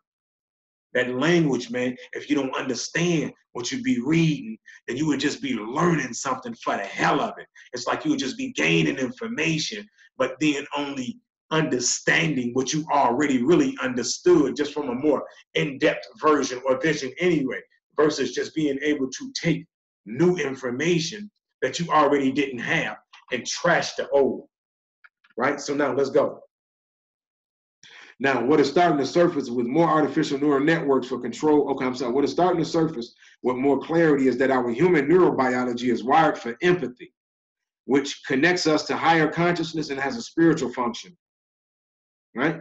That language, man, if you don't understand what you'd be reading, then you would just be learning something for the hell of it. It's like you would just be gaining information, but then only understanding what you already really understood just from a more in-depth version or vision anyway, versus just being able to take new information that you already didn't have and trash the old. Right? So now let's go. Now, what is starting to surface with more artificial neural networks for control, okay, I'm sorry, what is starting to surface with more clarity is that our human neurobiology is wired for empathy, which connects us to higher consciousness and has a spiritual function, right?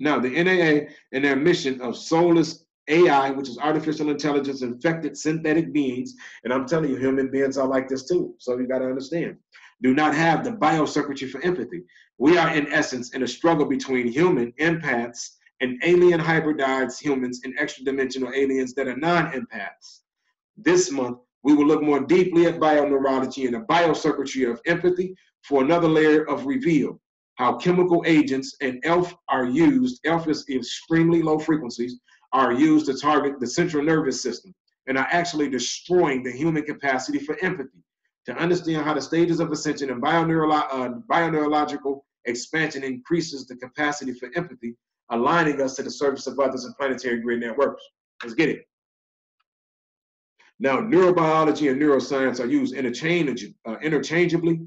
Now, the N A A and their mission of soulless A I, which is artificial intelligence, infected synthetic beings, and I'm telling you, human beings are like this too, so you got to understand, do not have the biocircuitry for empathy. We are, in essence, in a struggle between human empaths and alien hybridized humans and extra-dimensional aliens that are non-empaths. This month, we will look more deeply at bioneurology and the biocircuitry of empathy for another layer of reveal, how chemical agents and E L F are used, E L F is extremely low frequencies, are used to target the central nervous system and are actually destroying the human capacity for empathy. To understand how the stages of ascension and bioneurolo uh, bioneurological expansion increases the capacity for empathy, aligning us to the service of others and planetary grid networks. Let's get it. Now, neurobiology and neuroscience are used interchange uh, interchangeably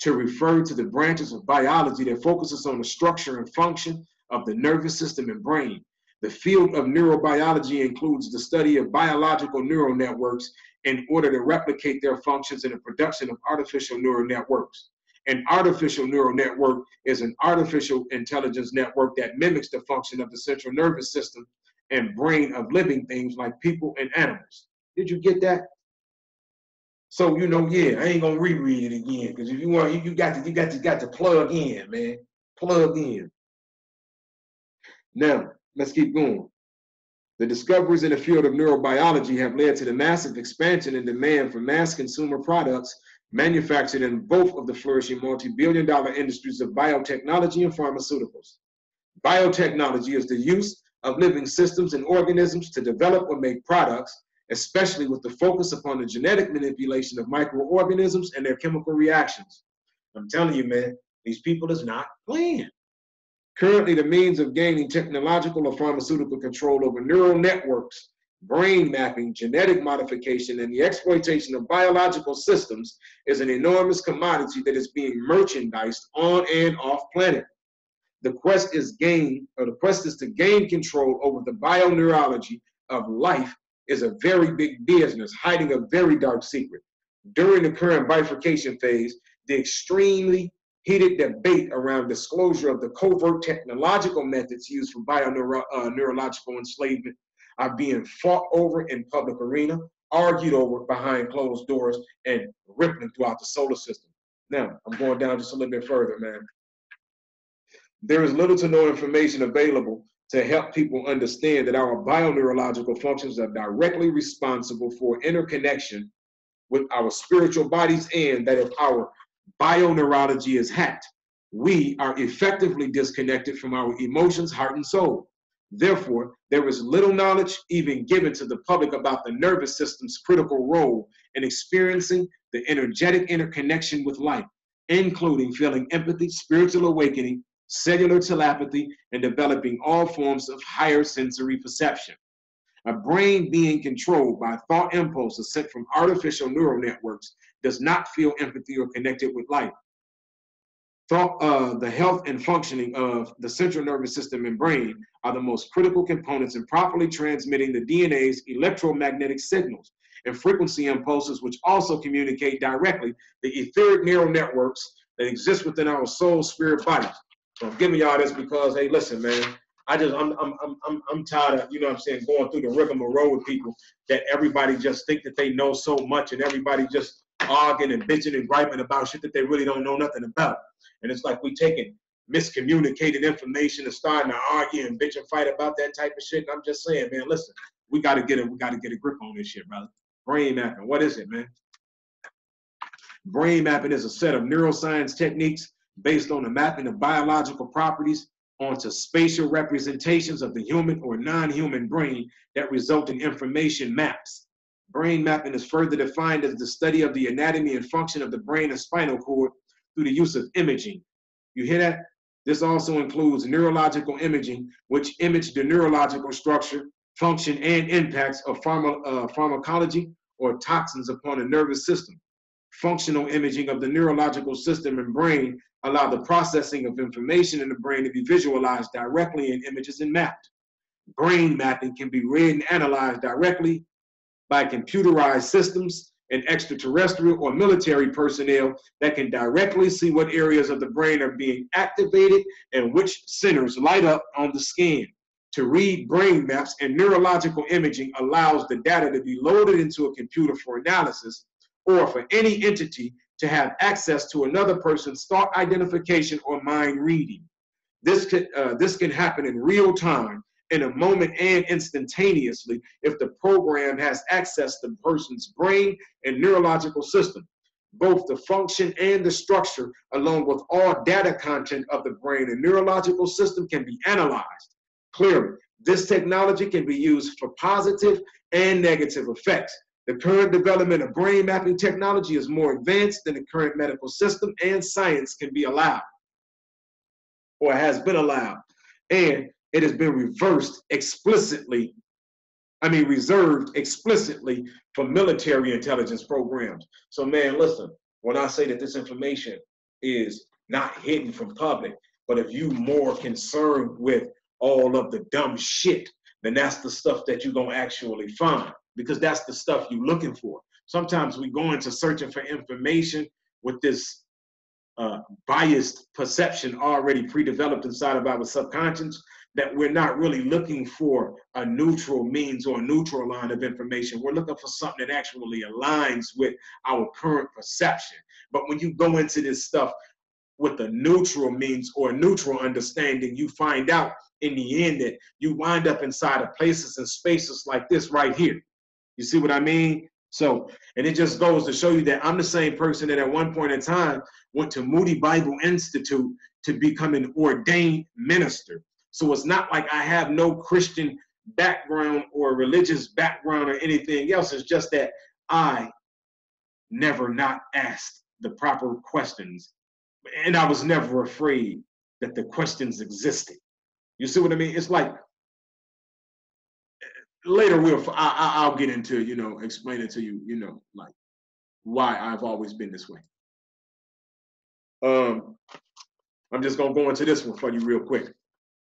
to refer to the branches of biology that focuses on the structure and function of the nervous system and brain. The field of neurobiology includes the study of biological neural networks in order to replicate their functions in the production of artificial neural networks. An artificial neural network is an artificial intelligence network that mimics the function of the central nervous system and brain of living things like people and animals. Did you get that? So, you know, yeah, I ain't gonna reread it again, because if you want, you got to, you got to, got to plug in, man. Plug in. Now, let's keep going. The discoveries in the field of neurobiology have led to the massive expansion in demand for mass consumer products manufactured in both of the flourishing multi-billion dollar industries of biotechnology and pharmaceuticals. Biotechnology is the use of living systems and organisms to develop or make products, especially with the focus upon the genetic manipulation of microorganisms and their chemical reactions. I'm telling you, man, these people is not playing. Currently, the means of gaining technological or pharmaceutical control over neural networks, brain mapping, genetic modification, and the exploitation of biological systems is an enormous commodity that is being merchandised on and off planet. The quest is gain, or the quest is to gain control over the bioneurology of life is a very big business, hiding a very dark secret. During the current bifurcation phase, the extremely heated debate around disclosure of the covert technological methods used for bioneurological uh, enslavement are being fought over in public arena, argued over behind closed doors, and rippling throughout the solar system. Now, I'm going down just a little bit further, man. There is little to no information available to help people understand that our bioneurological functions are directly responsible for interconnection with our spiritual bodies, and that if our bioneurology is hacked, we are effectively disconnected from our emotions, heart, and soul. Therefore, there is little knowledge even given to the public about the nervous system's critical role in experiencing the energetic interconnection with life, including feeling empathy, spiritual awakening, cellular telepathy, and developing all forms of higher sensory perception. A brain being controlled by thought impulses sent from artificial neural networks does not feel empathy or connected with life. Thought, uh, the health and functioning of the central nervous system and brain are the most critical components in properly transmitting the D N A's electromagnetic signals and frequency impulses, which also communicate directly the etheric neural networks that exist within our soul, spirit, bodies. So I'm giving y'all this because, hey, listen, man, I just, I'm, I'm, I'm, I'm, I'm tired of, you know what I'm saying, going through the rigmarole with people that everybody just think that they know so much, and everybody just arguing and bitching and griping about shit that they really don't know nothing about. And it's like we taking miscommunicated information and starting to argue and bitch and fight about that type of shit. And I'm just saying, man, listen, we gotta get it, we gotta get a grip on this shit, brother. Brain mapping, what is it, man? Brain mapping is a set of neuroscience techniques based on the mapping of biological properties onto spatial representations of the human or non-human brain that result in information maps. Brain mapping is further defined as the study of the anatomy and function of the brain and spinal cord through the use of imaging. You hear that? This also includes neurological imaging, which image the neurological structure, function, and impacts of pharma, uh, pharmacology or toxins upon the nervous system. Functional imaging of the neurological system and brain allow the processing of information in the brain to be visualized directly in images and mapped. Brain mapping can be read and analyzed directly by computerized systems and extraterrestrial or military personnel that can directly see what areas of the brain are being activated and which centers light up on the skin. To read brain maps and neurological imaging allows the data to be loaded into a computer for analysis, or for any entity to have access to another person's thought identification or mind reading. This can, uh, this can happen in real time, in a moment, and instantaneously if the program has access to the person's brain and neurological system. Both the function and the structure, along with all data content of the brain and neurological system, can be analyzed clearly. This technology can be used for positive and negative effects. The current development of brain mapping technology is more advanced than the current medical system and science can be allowed, or has been allowed, and it has been reversed explicitly, I mean reserved explicitly for military intelligence programs. So man, listen, when I say that this information is not hidden from public, but if you more concerned with all of the dumb shit, then that's the stuff that you're gonna actually find, because that's the stuff you're looking for. Sometimes we go into searching for information with this uh, biased perception already pre-developed inside of our subconscious that we're not really looking for a neutral means or a neutral line of information. We're looking for something that actually aligns with our current perception. But when you go into this stuff with a neutral means or a neutral understanding, you find out in the end that you wind up inside of places and spaces like this right here. You see what I mean? So, and it just goes to show you that I'm the same person that at one point in time went to Moody Bible Institute to become an ordained minister. So it's not like I have no Christian background or religious background or anything else. It's just that I never not asked the proper questions. And I was never afraid that the questions existed. You see what I mean? It's like, later we'll, I, I'll get into, you know, explain it to you, you know, like why I've always been this way. Um, I'm just gonna go into this one for you real quick.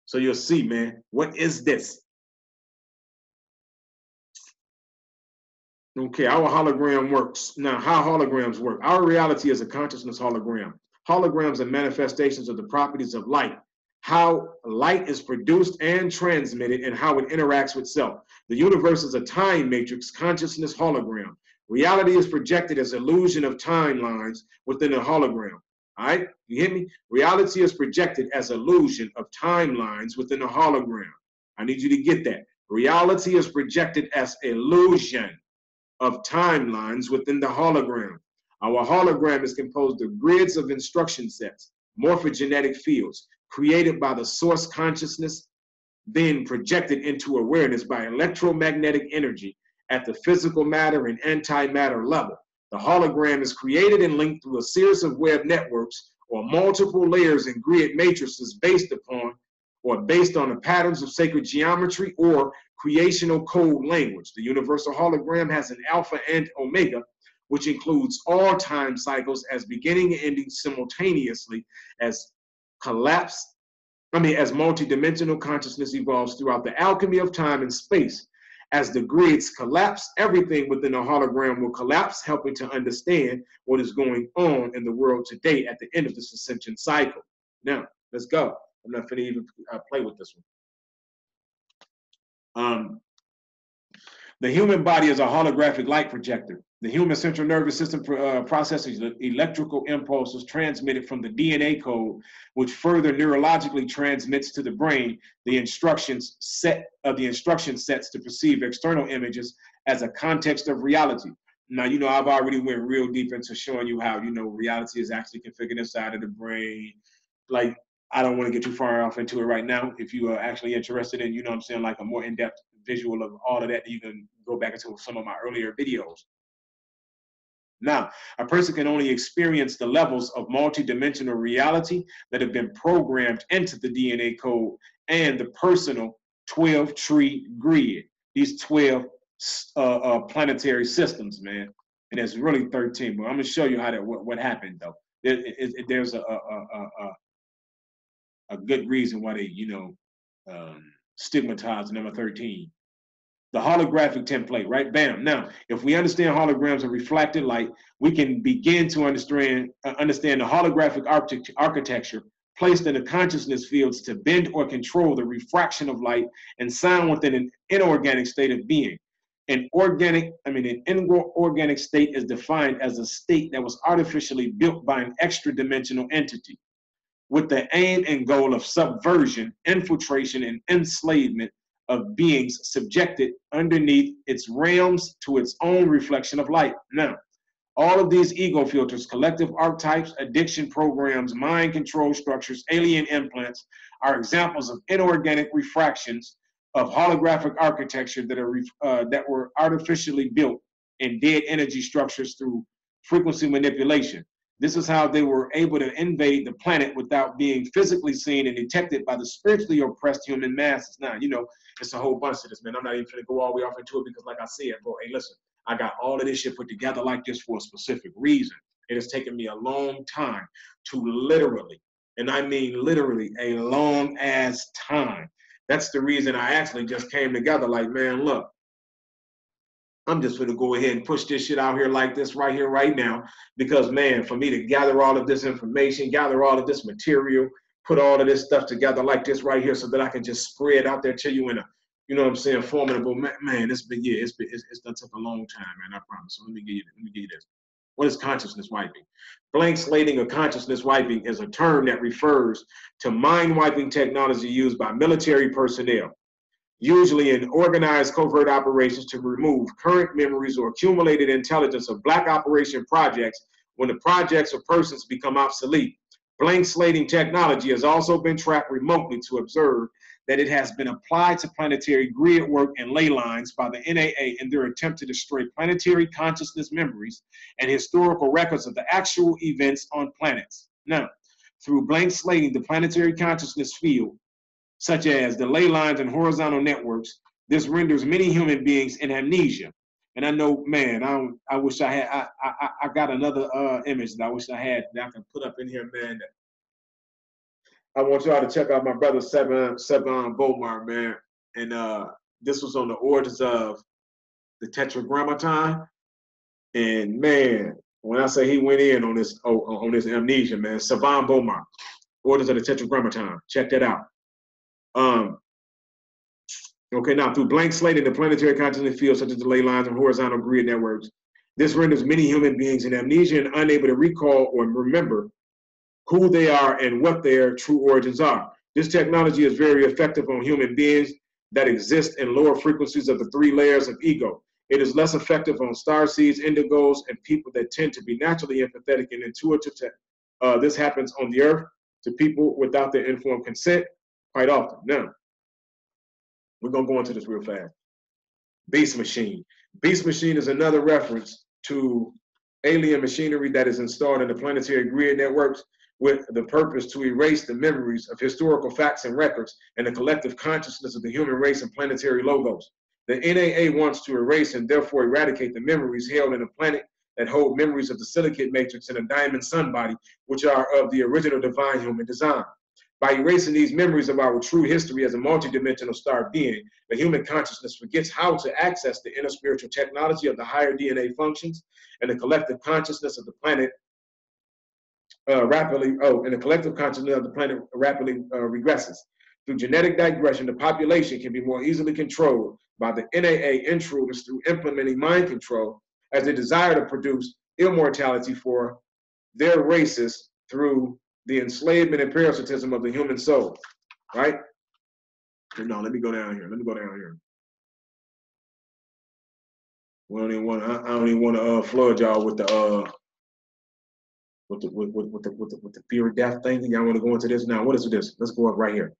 So you'll see, man, what is this? Okay, our hologram works. Now, how holograms work. Our reality is a consciousness hologram. Holograms are manifestations of the properties of light, how light is produced and transmitted, and how it interacts with self. The universe is a time matrix, consciousness hologram. Reality is projected as illusion of timelines within a hologram. All right, you hear me? Reality is projected as illusion of timelines within a hologram. I need you to get that. Reality is projected as illusion of timelines within the hologram. Our hologram is composed of grids of instruction sets, morphogenetic fields, created by the source consciousness, then projected into awareness by electromagnetic energy at the physical matter and antimatter level. The hologram is created and linked through a series of web networks or multiple layers and grid matrices based upon or based on the patterns of sacred geometry or creational code language. The universal hologram has an alpha and omega, which includes all time cycles as beginning and ending simultaneously as collapse, I mean, as multidimensional consciousness evolves throughout the alchemy of time and space. As the grids collapse, everything within a hologram will collapse, helping to understand what is going on in the world today at the end of this ascension cycle. Now, let's go. I'm not going to even uh, play with this one. Um, the human body is a holographic light projector. The human central nervous system uh, processes electrical impulses transmitted from the D N A code, which further neurologically transmits to the brain the instructions set of the instruction sets to perceive external images as a context of reality. Now, you know, I've already went real deep into showing you how, you know, reality is actually configured inside of the brain. Like, I don't want to get too far off into it right now. If you are actually interested in, you know what I'm saying, like a more in-depth visual of all of that, you can go back into some of my earlier videos. Now, a person can only experience the levels of multidimensional reality that have been programmed into the D N A code and the personal twelve tree grid, these twelve uh, uh, planetary systems, man. And it's really thirteen, but I'm going to show you how that, what, what happened, though. There, it, it, there's a, a, a, a, a good reason why they, you know, um, stigmatized number thirteen. The holographic template, right? Bam. Now, if we understand holograms and reflected light, we can begin to understand uh, understand the holographic architect architecture placed in the consciousness fields to bend or control the refraction of light and sound within an inorganic state of being. An organic, I mean, an inorganic state is defined as a state that was artificially built by an extra-dimensional entity with the aim and goal of subversion, infiltration, and enslavement of beings subjected underneath its realms to its own reflection of light. Now, all of these ego filters, collective archetypes, addiction programs, mind control structures, alien implants are examples of inorganic refractions of holographic architecture that are uh, that were artificially built in dead energy structures through frequency manipulation. This is how they were able to invade the planet without being physically seen and detected by the spiritually oppressed human masses. Now, you know, it's a whole bunch of this, man. I'm not even going to go all the way off into it because, like I said, bro, hey, listen, I got all of this shit put together like this for a specific reason. It has taken me a long time to literally, and I mean literally a long ass time. That's the reason I actually just came together like, man, look, I'm just going to go ahead and push this shit out here like this right here, right now, because, man, for me to gather all of this information, gather all of this material, put all of this stuff together like this right here so that I can just spread out there to you in a, you know what I'm saying, formidable, man, man it's been, yeah, it's been, it's, it's done took a long time, man, I promise. So let me give you, let me give you this. What is consciousness wiping? Blank slating or consciousness wiping is a term that refers to mind wiping technology used by military personnel, usually in organized covert operations, to remove current memories or accumulated intelligence of black operation projects when the projects or persons become obsolete. Blank slating technology has also been tracked remotely to observe that it has been applied to planetary grid work and ley lines by the N A A in their attempt to destroy planetary consciousness memories and historical records of the actual events on planets. Now, through blank slating the planetary consciousness field, such as the ley lines and horizontal networks, this renders many human beings in amnesia. And I know, man, I, I wish I had, I, I, I got another uh, image that I wish I had that I can put up in here, man. I want y'all to check out my brother, Savon, Savon Beaumont, man. And uh, this was on the Orders of the Tetragrammaton. And man, when I say he went in on this, oh, on this amnesia, man, Savon Beaumont, Orders of the Tetragrammaton, check that out. Um, Okay, now through blank slating the planetary consciousness field, such as the ley lines and horizontal grid networks, this renders many human beings in amnesia and unable to recall or remember who they are and what their true origins are. This technology is very effective on human beings that exist in lower frequencies of the three layers of ego. It is less effective on starseeds, indigos, and people that tend to be naturally empathetic and intuitive. To, uh, this happens on the earth to people without their informed consent quite often. Now, we're gonna go into this real fast. Beast machine. Beast machine is another reference to alien machinery that is installed in the planetary grid networks with the purpose to erase the memories of historical facts and records and the collective consciousness of the human race and planetary logos. The N A A wants to erase and therefore eradicate the memories held in a planet that hold memories of the silicate matrix and a diamond sun body, which are of the original divine human design. By erasing these memories of our true history as a multidimensional star being, the human consciousness forgets how to access the inner spiritual technology of the higher D N A functions and the collective consciousness of the planet uh, rapidly, oh, and the collective consciousness of the planet rapidly uh, regresses. Through genetic digression, the population can be more easily controlled by the N A A intruders through implementing mind control as they desire to produce immortality for their races through the enslavement and parasitism of the human soul, right? No, let me go down here. Let me go down here. We don't even want. I don't even want to uh, flood y'all with the uh, with the with, with, with the with the with the fear of death thing. Y'all want to go into this now? What is this? Let's go up right here.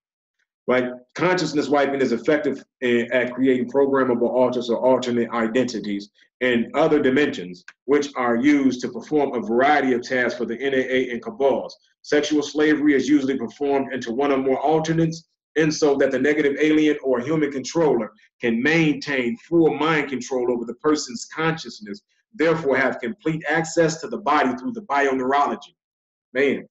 Right, consciousness wiping is effective in, at creating programmable alters or alternate identities in other dimensions, which are used to perform a variety of tasks for the N A A and cabals. Sexual slavery is usually performed into one or more alternates, and so that the negative alien or human controller can maintain full mind control over the person's consciousness, therefore have complete access to the body through the bioneurology. Man.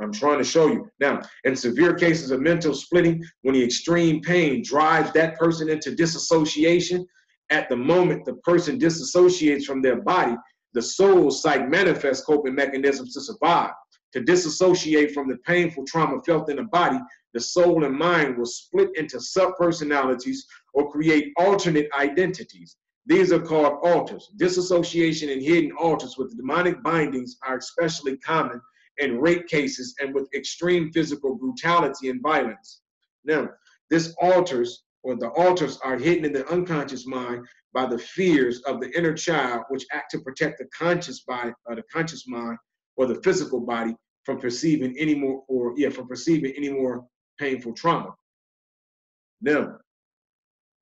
I'm trying to show you. Now, in severe cases of mental splitting, when the extreme pain drives that person into disassociation, at the moment the person disassociates from their body, the soul psych manifests coping mechanisms to survive. To disassociate from the painful trauma felt in the body, the soul and mind will split into sub-personalities or create alternate identities. These are called alters. Disassociation and hidden alters with demonic bindings are especially common in rape cases and with extreme physical brutality and violence. Now, this alters, or the alters are hidden in the unconscious mind by the fears of the inner child, which act to protect the conscious body, or the conscious mind, or the physical body from perceiving any more, or yeah, from perceiving any more painful trauma. Now,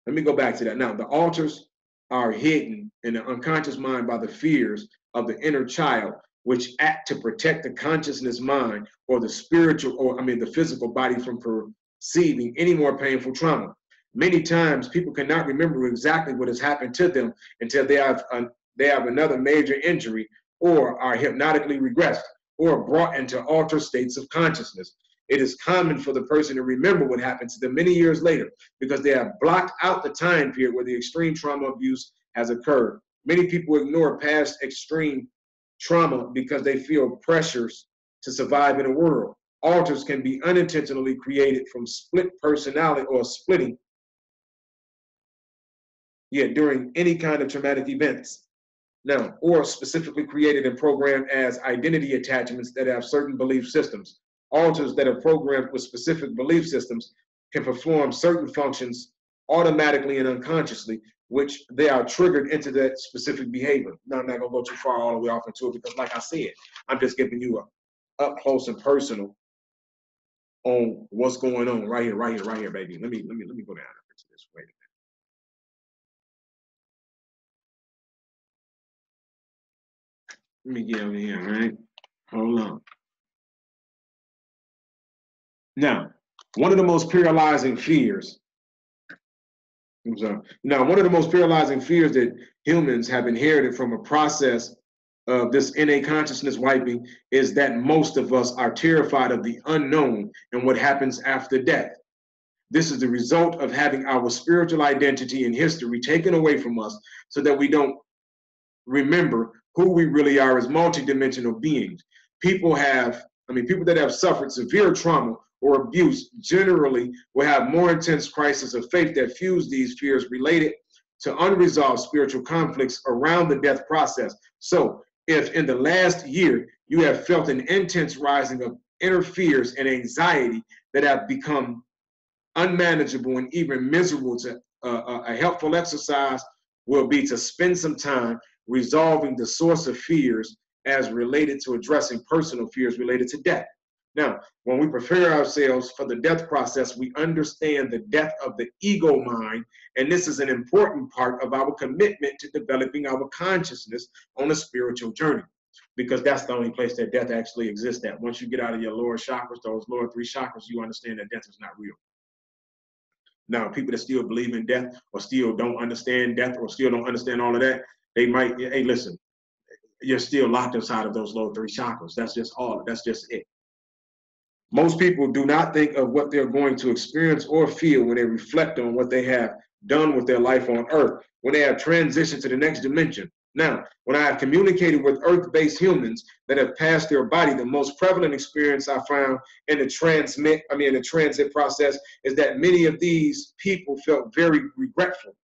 let me go back to that. Now, the alters are hidden in the unconscious mind by the fears of the inner child, which act to protect the consciousness mind or the spiritual, or I mean the physical body from perceiving any more painful trauma. Many times people cannot remember exactly what has happened to them until they have, uh, they have another major injury or are hypnotically regressed or brought into altered states of consciousness. It is common for the person to remember what happened to them many years later because they have blocked out the time period where the extreme trauma abuse has occurred. Many people ignore past extreme trauma because they feel pressures to survive in a world alters can be unintentionally created from split personality or splitting, yeah, during any kind of traumatic events. Now, or specifically created and programmed as identity attachments that have certain belief systems. Alters that are programmed with specific belief systems can perform certain functions automatically and unconsciously, which they are triggered into that specific behavior. Now, I'm not gonna go too far all the way off into it because like I said, I'm just giving you a up close and personal on what's going on right here, right here, right here, baby. Let me, let me, let me go down into this. Wait a minute. Let me get over here, all right? Hold on. Now, one of the most paralyzing fears, I'm sorry. Now, one of the most paralyzing fears that humans have inherited from a process of this N A consciousness wiping is that most of us are terrified of the unknown and what happens after death. This is the result of having our spiritual identity and history taken away from us so that we don't remember who we really are as multidimensional beings. People have, I mean, people that have suffered severe trauma or abuse generally will have more intense crises of faith that fuse these fears related to unresolved spiritual conflicts around the death process. So if in the last year you have felt an intense rising of inner fears and anxiety that have become unmanageable and even miserable, to, uh, a helpful exercise will be to spend some time resolving the source of fears as related to addressing personal fears related to death. Now, when we prepare ourselves for the death process, we understand the death of the ego mind, and this is an important part of our commitment to developing our consciousness on a spiritual journey, because that's the only place that death actually exists at. Once you get out of your lower chakras, those lower three chakras, you understand that death is not real. Now, people that still believe in death or still don't understand death or still don't understand all of that, they might, hey, listen, you're still locked inside of those lower three chakras. That's just all, that's just it. Most people do not think of what they're going to experience or feel when they reflect on what they have done with their life on Earth, when they have transitioned to the next dimension. Now, when I have communicated with Earth-based humans that have passed their body, the most prevalent experience I found in the transmit, I mean, in the transit process is that many of these people felt very regretful.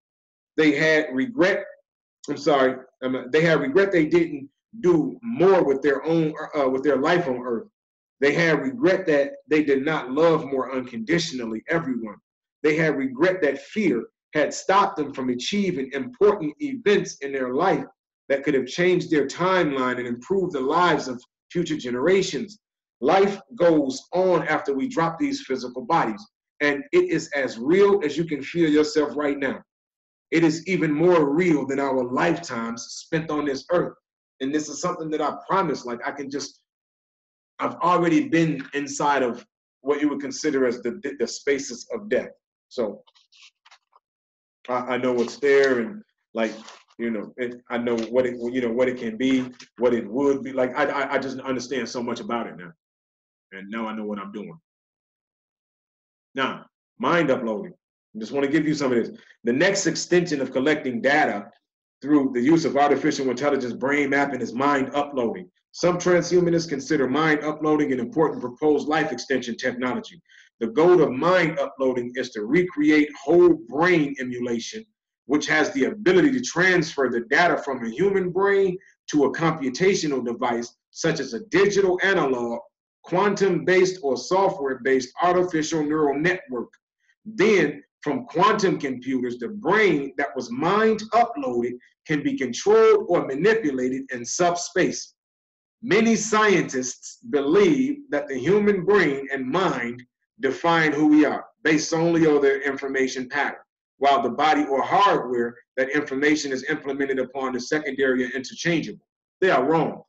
They had regret, I'm sorry, they had regret they didn't do more with their own, uh, with their life on Earth. They had regret that they did not love more unconditionally everyone. They had regret that fear had stopped them from achieving important events in their life that could have changed their timeline and improved the lives of future generations. Life goes on after we drop these physical bodies, and it is as real as you can feel yourself right now. It is even more real than our lifetimes spent on this earth. And this is something that I promise, like I can just, I've already been inside of what you would consider as the, the spaces of death. So I, I know what's there, and like, you know, it, I know what it, you know, what it can be, what it would be. Like, I, I just understand so much about it now. And now I know what I'm doing. Now, mind uploading. I just want to give you some of this. The next extension of collecting data through the use of artificial intelligence brain mapping is mind uploading. Some transhumanists consider mind uploading an important proposed life extension technology. The goal of mind uploading is to recreate whole brain emulation, which has the ability to transfer the data from a human brain to a computational device, such as a digital analog, quantum-based or software-based artificial neural network. Then, from quantum computers, the brain that was mind uploaded can be controlled or manipulated in subspace. Many scientists believe that the human brain and mind define who we are based solely on their information pattern, while the body or hardware that information is implemented upon is secondary and interchangeable. They are wrong.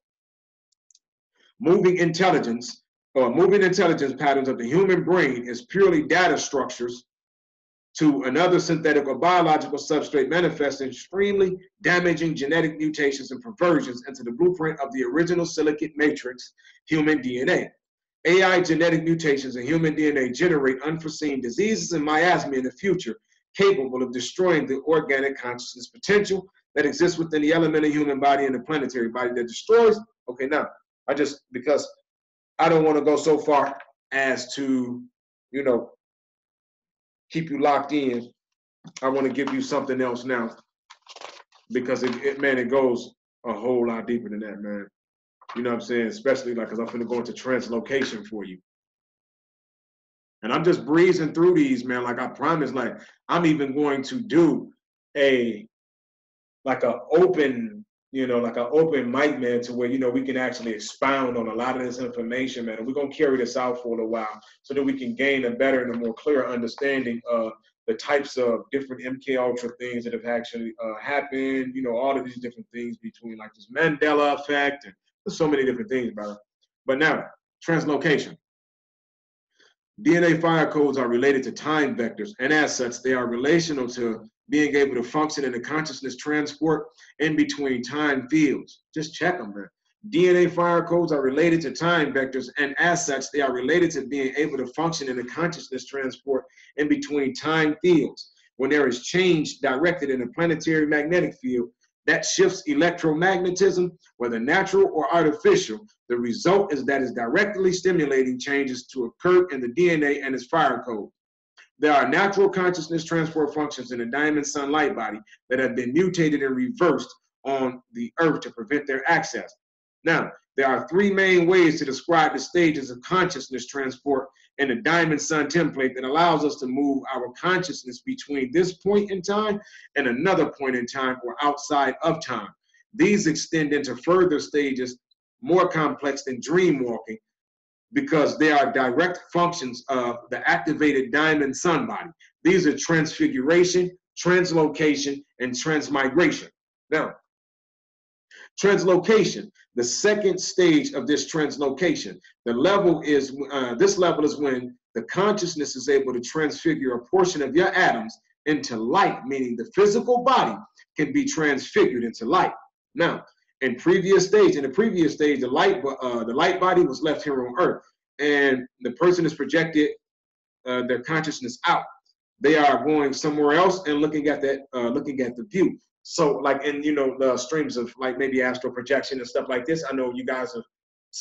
Moving intelligence or moving intelligence patterns of the human brain is purely data structures to another synthetic or biological substrate manifesting extremely damaging genetic mutations and perversions into the blueprint of the original silicate matrix, human D N A. A I genetic mutations in human D N A generate unforeseen diseases and miasma in the future, capable of destroying the organic consciousness potential that exists within the elemental human body and the planetary body that destroys. Okay, now, I just, because I don't want to go so far as to, you know, keep you locked in. I want to give you something else now, because it, it man, it goes a whole lot deeper than that, man. You know what I'm saying? Especially like, cause I'm finna go into translocation for you. And I'm just breezing through these, man. Like I promise, like I'm even going to do a, like a open, you know, like an open mic, man, to where, you know, we can actually expound on a lot of this information, man. And we're going to carry this out for a little while so that we can gain a better and a more clear understanding of the types of different M K Ultra things that have actually uh, happened, you know, all of these different things between like this Mandela effect and there's so many different things, brother. But now, translocation. D N A fire codes are related to time vectors, and as such, they are relational to being able to function in the consciousness transport in between time fields. Just check them, man. D N A fire codes are related to time vectors, and as such, they are related to being able to function in the consciousness transport in between time fields. When there is change directed in the planetary magnetic field, that shifts electromagnetism, whether natural or artificial. The result is that it's directly stimulating changes to occur in the D N A and its fire code. There are natural consciousness transport functions in the Diamond Sun light body that have been mutated and reversed on the Earth to prevent their access. Now, there are three main ways to describe the stages of consciousness transport in the Diamond Sun template that allows us to move our consciousness between this point in time and another point in time or outside of time. These extend into further stages more complex than dream walking, because they are direct functions of the activated Diamond Sun body. These are transfiguration, translocation, and transmigration. Now, translocation, the second stage of this translocation. The level is, uh, this level is when the consciousness is able to transfigure a portion of your atoms into light, meaning the physical body can be transfigured into light. Now, in previous stage, in the previous stage, the light, uh, the light body was left here on Earth, and the person is projected uh, their consciousness out. They are going somewhere else and looking at that, uh, looking at the view. So, like in you know the streams of like maybe astral projection and stuff like this. I know you guys are,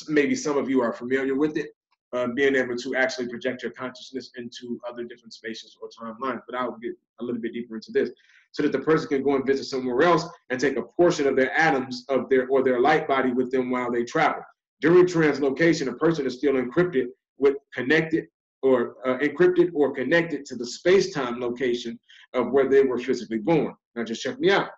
maybe some of you are familiar with it, uh, being able to actually project your consciousness into other different spaces or timelines. But I'll get a little bit deeper into this, so that the person can go and visit somewhere else and take a portion of their atoms of their or their light body with them while they travel. During translocation, a person is still encrypted with connected or uh, encrypted or connected to the space-time location of where they were physically born. Now just check me out.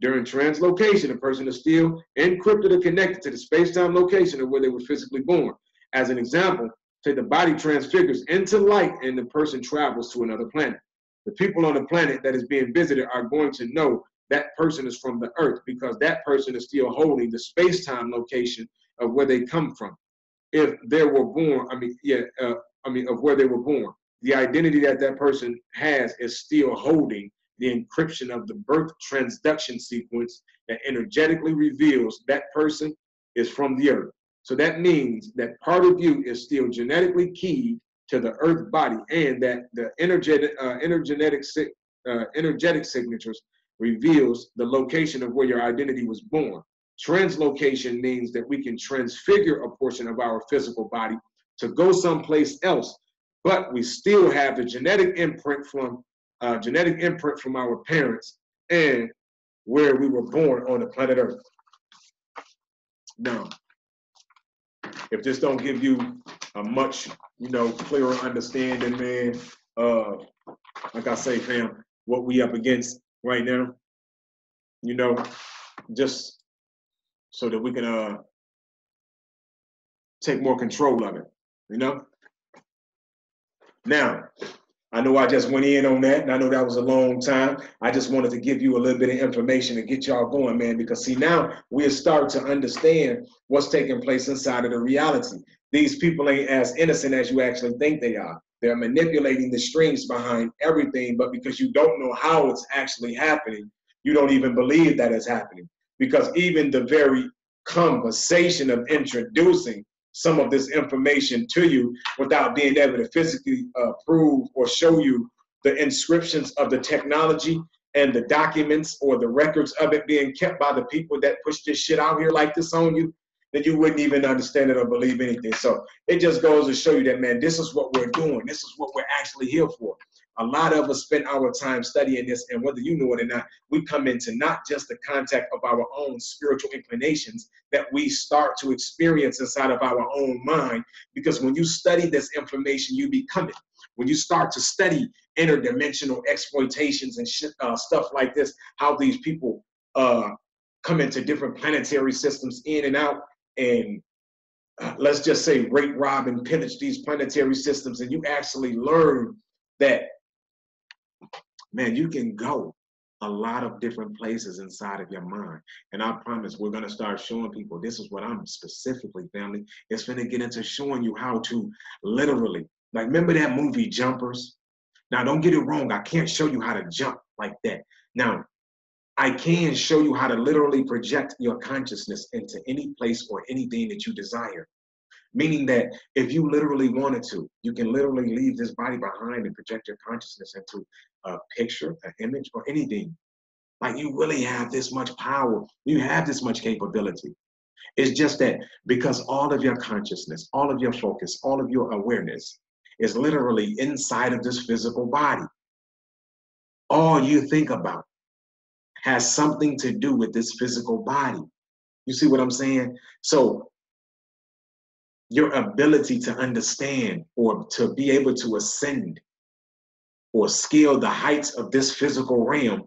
During translocation, a person is still encrypted or connected to the space-time location of where they were physically born. As an example, say the body transfigures into light and the person travels to another planet. The people on the planet that is being visited are going to know that person is from the Earth, because that person is still holding the space-time location of where they come from. If they were born, I mean, yeah, uh, I mean, of where they were born. The identity that that person has is still holding the encryption of the birth transduction sequence that energetically reveals that person is from the Earth. So that means that part of you is still genetically keyed to the Earth body, and that the energetic, uh, energetic, uh, energetic signatures reveals the location of where your identity was born. Translocation means that we can transfigure a portion of our physical body to go someplace else, but we still have the genetic imprint from uh, genetic imprint from our parents and where we were born on the planet Earth. Now, if this don't give you a much, you know, clearer understanding, man. Uh, like I say, fam, what we up against right now, you know, just so that we can uh, take more control of it, you know? Now, I know I just went in on that, and I know that was a long time. I just wanted to give you a little bit of information and get y'all going, man, because see, now we're starting to understand what's taking place inside of the reality. These people ain't as innocent as you actually think they are. They're manipulating the strings behind everything, but because you don't know how it's actually happening, you don't even believe that it's happening. Because even the very conversation of introducing some of this information to you without being able to physically uh, prove or show you the inscriptions of the technology and the documents or the records of it being kept by the people that push this shit out here like this on you, that you wouldn't even understand it or believe anything. So it just goes to show you that, man, this is what we're doing. This is what we're actually here for. A lot of us spend our time studying this, and whether you know it or not, we come into not just the contact of our own spiritual inclinations that we start to experience inside of our own mind, because when you study this information, you become it. When you start to study interdimensional exploitations and shit, uh, stuff like this, how these people uh, come into different planetary systems in and out, and uh, let's just say rape, rob, and pillage these planetary systems, and you actually learn that, man, you can go a lot of different places inside of your mind. And I promise we're gonna start showing people, this is what I'm specifically, family, it's gonna get into showing you how to literally, like, remember that movie Jumpers? Now, don't get it wrong, I can't show you how to jump like that. Now, I can show you how to literally project your consciousness into any place or anything that you desire. Meaning that if you literally wanted to, you can literally leave this body behind and project your consciousness into a picture, an image, or anything. Like, you really have this much power. You have this much capability. It's just that because all of your consciousness, all of your focus, all of your awareness is literally inside of this physical body. All you think about has something to do with this physical body. You see what I'm saying? So your ability to understand or to be able to ascend or scale the heights of this physical realm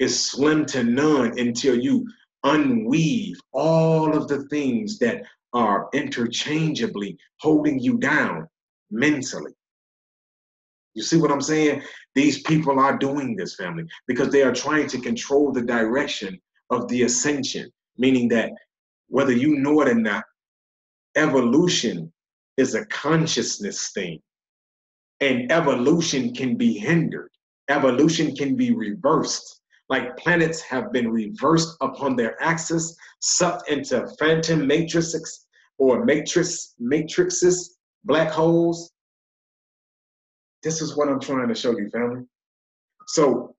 is slim to none until you unweave all of the things that are interchangeably holding you down mentally. You see what I'm saying? These people are doing this, family, because they are trying to control the direction of the ascension, meaning that whether you know it or not, evolution is a consciousness thing, and evolution can be hindered. Evolution can be reversed. Like, planets have been reversed upon their axis, sucked into phantom matrices or matrix matrices, black holes. This is what I'm trying to show you, family. So,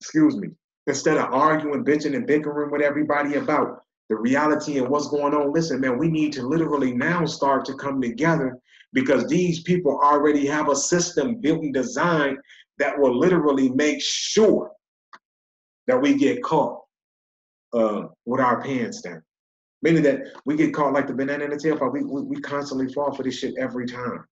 excuse me, instead of arguing, bitching, and bickering with everybody about the reality and what's going on, listen, man, we need to literally now start to come together, because these people already have a system built and designed that will literally make sure that we get caught uh, with our pants down. Meaning that we get caught like the banana in the tailpipe. We, we, we constantly fall for this shit every time.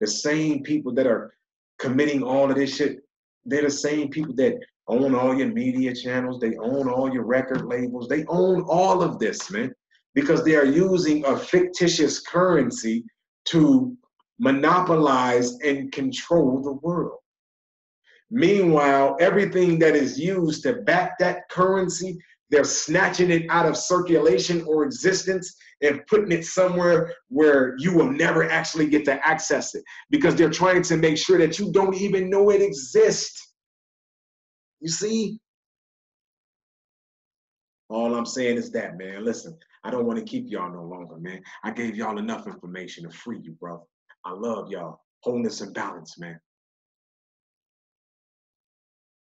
The same people that are committing all of this shit, they're the same people that own all your media channels, they own all your record labels, they own all of this, man, because they are using a fictitious currency to monopolize and control the world. Meanwhile, everything that is used to back that currency, they're snatching it out of circulation or existence and putting it somewhere where you will never actually get to access it, because they're trying to make sure that you don't even know it exists. You see? All I'm saying is that, man, listen, I don't want to keep y'all no longer, man. I gave y'all enough information to free you, bro. I love y'all. Wholeness and balance, man.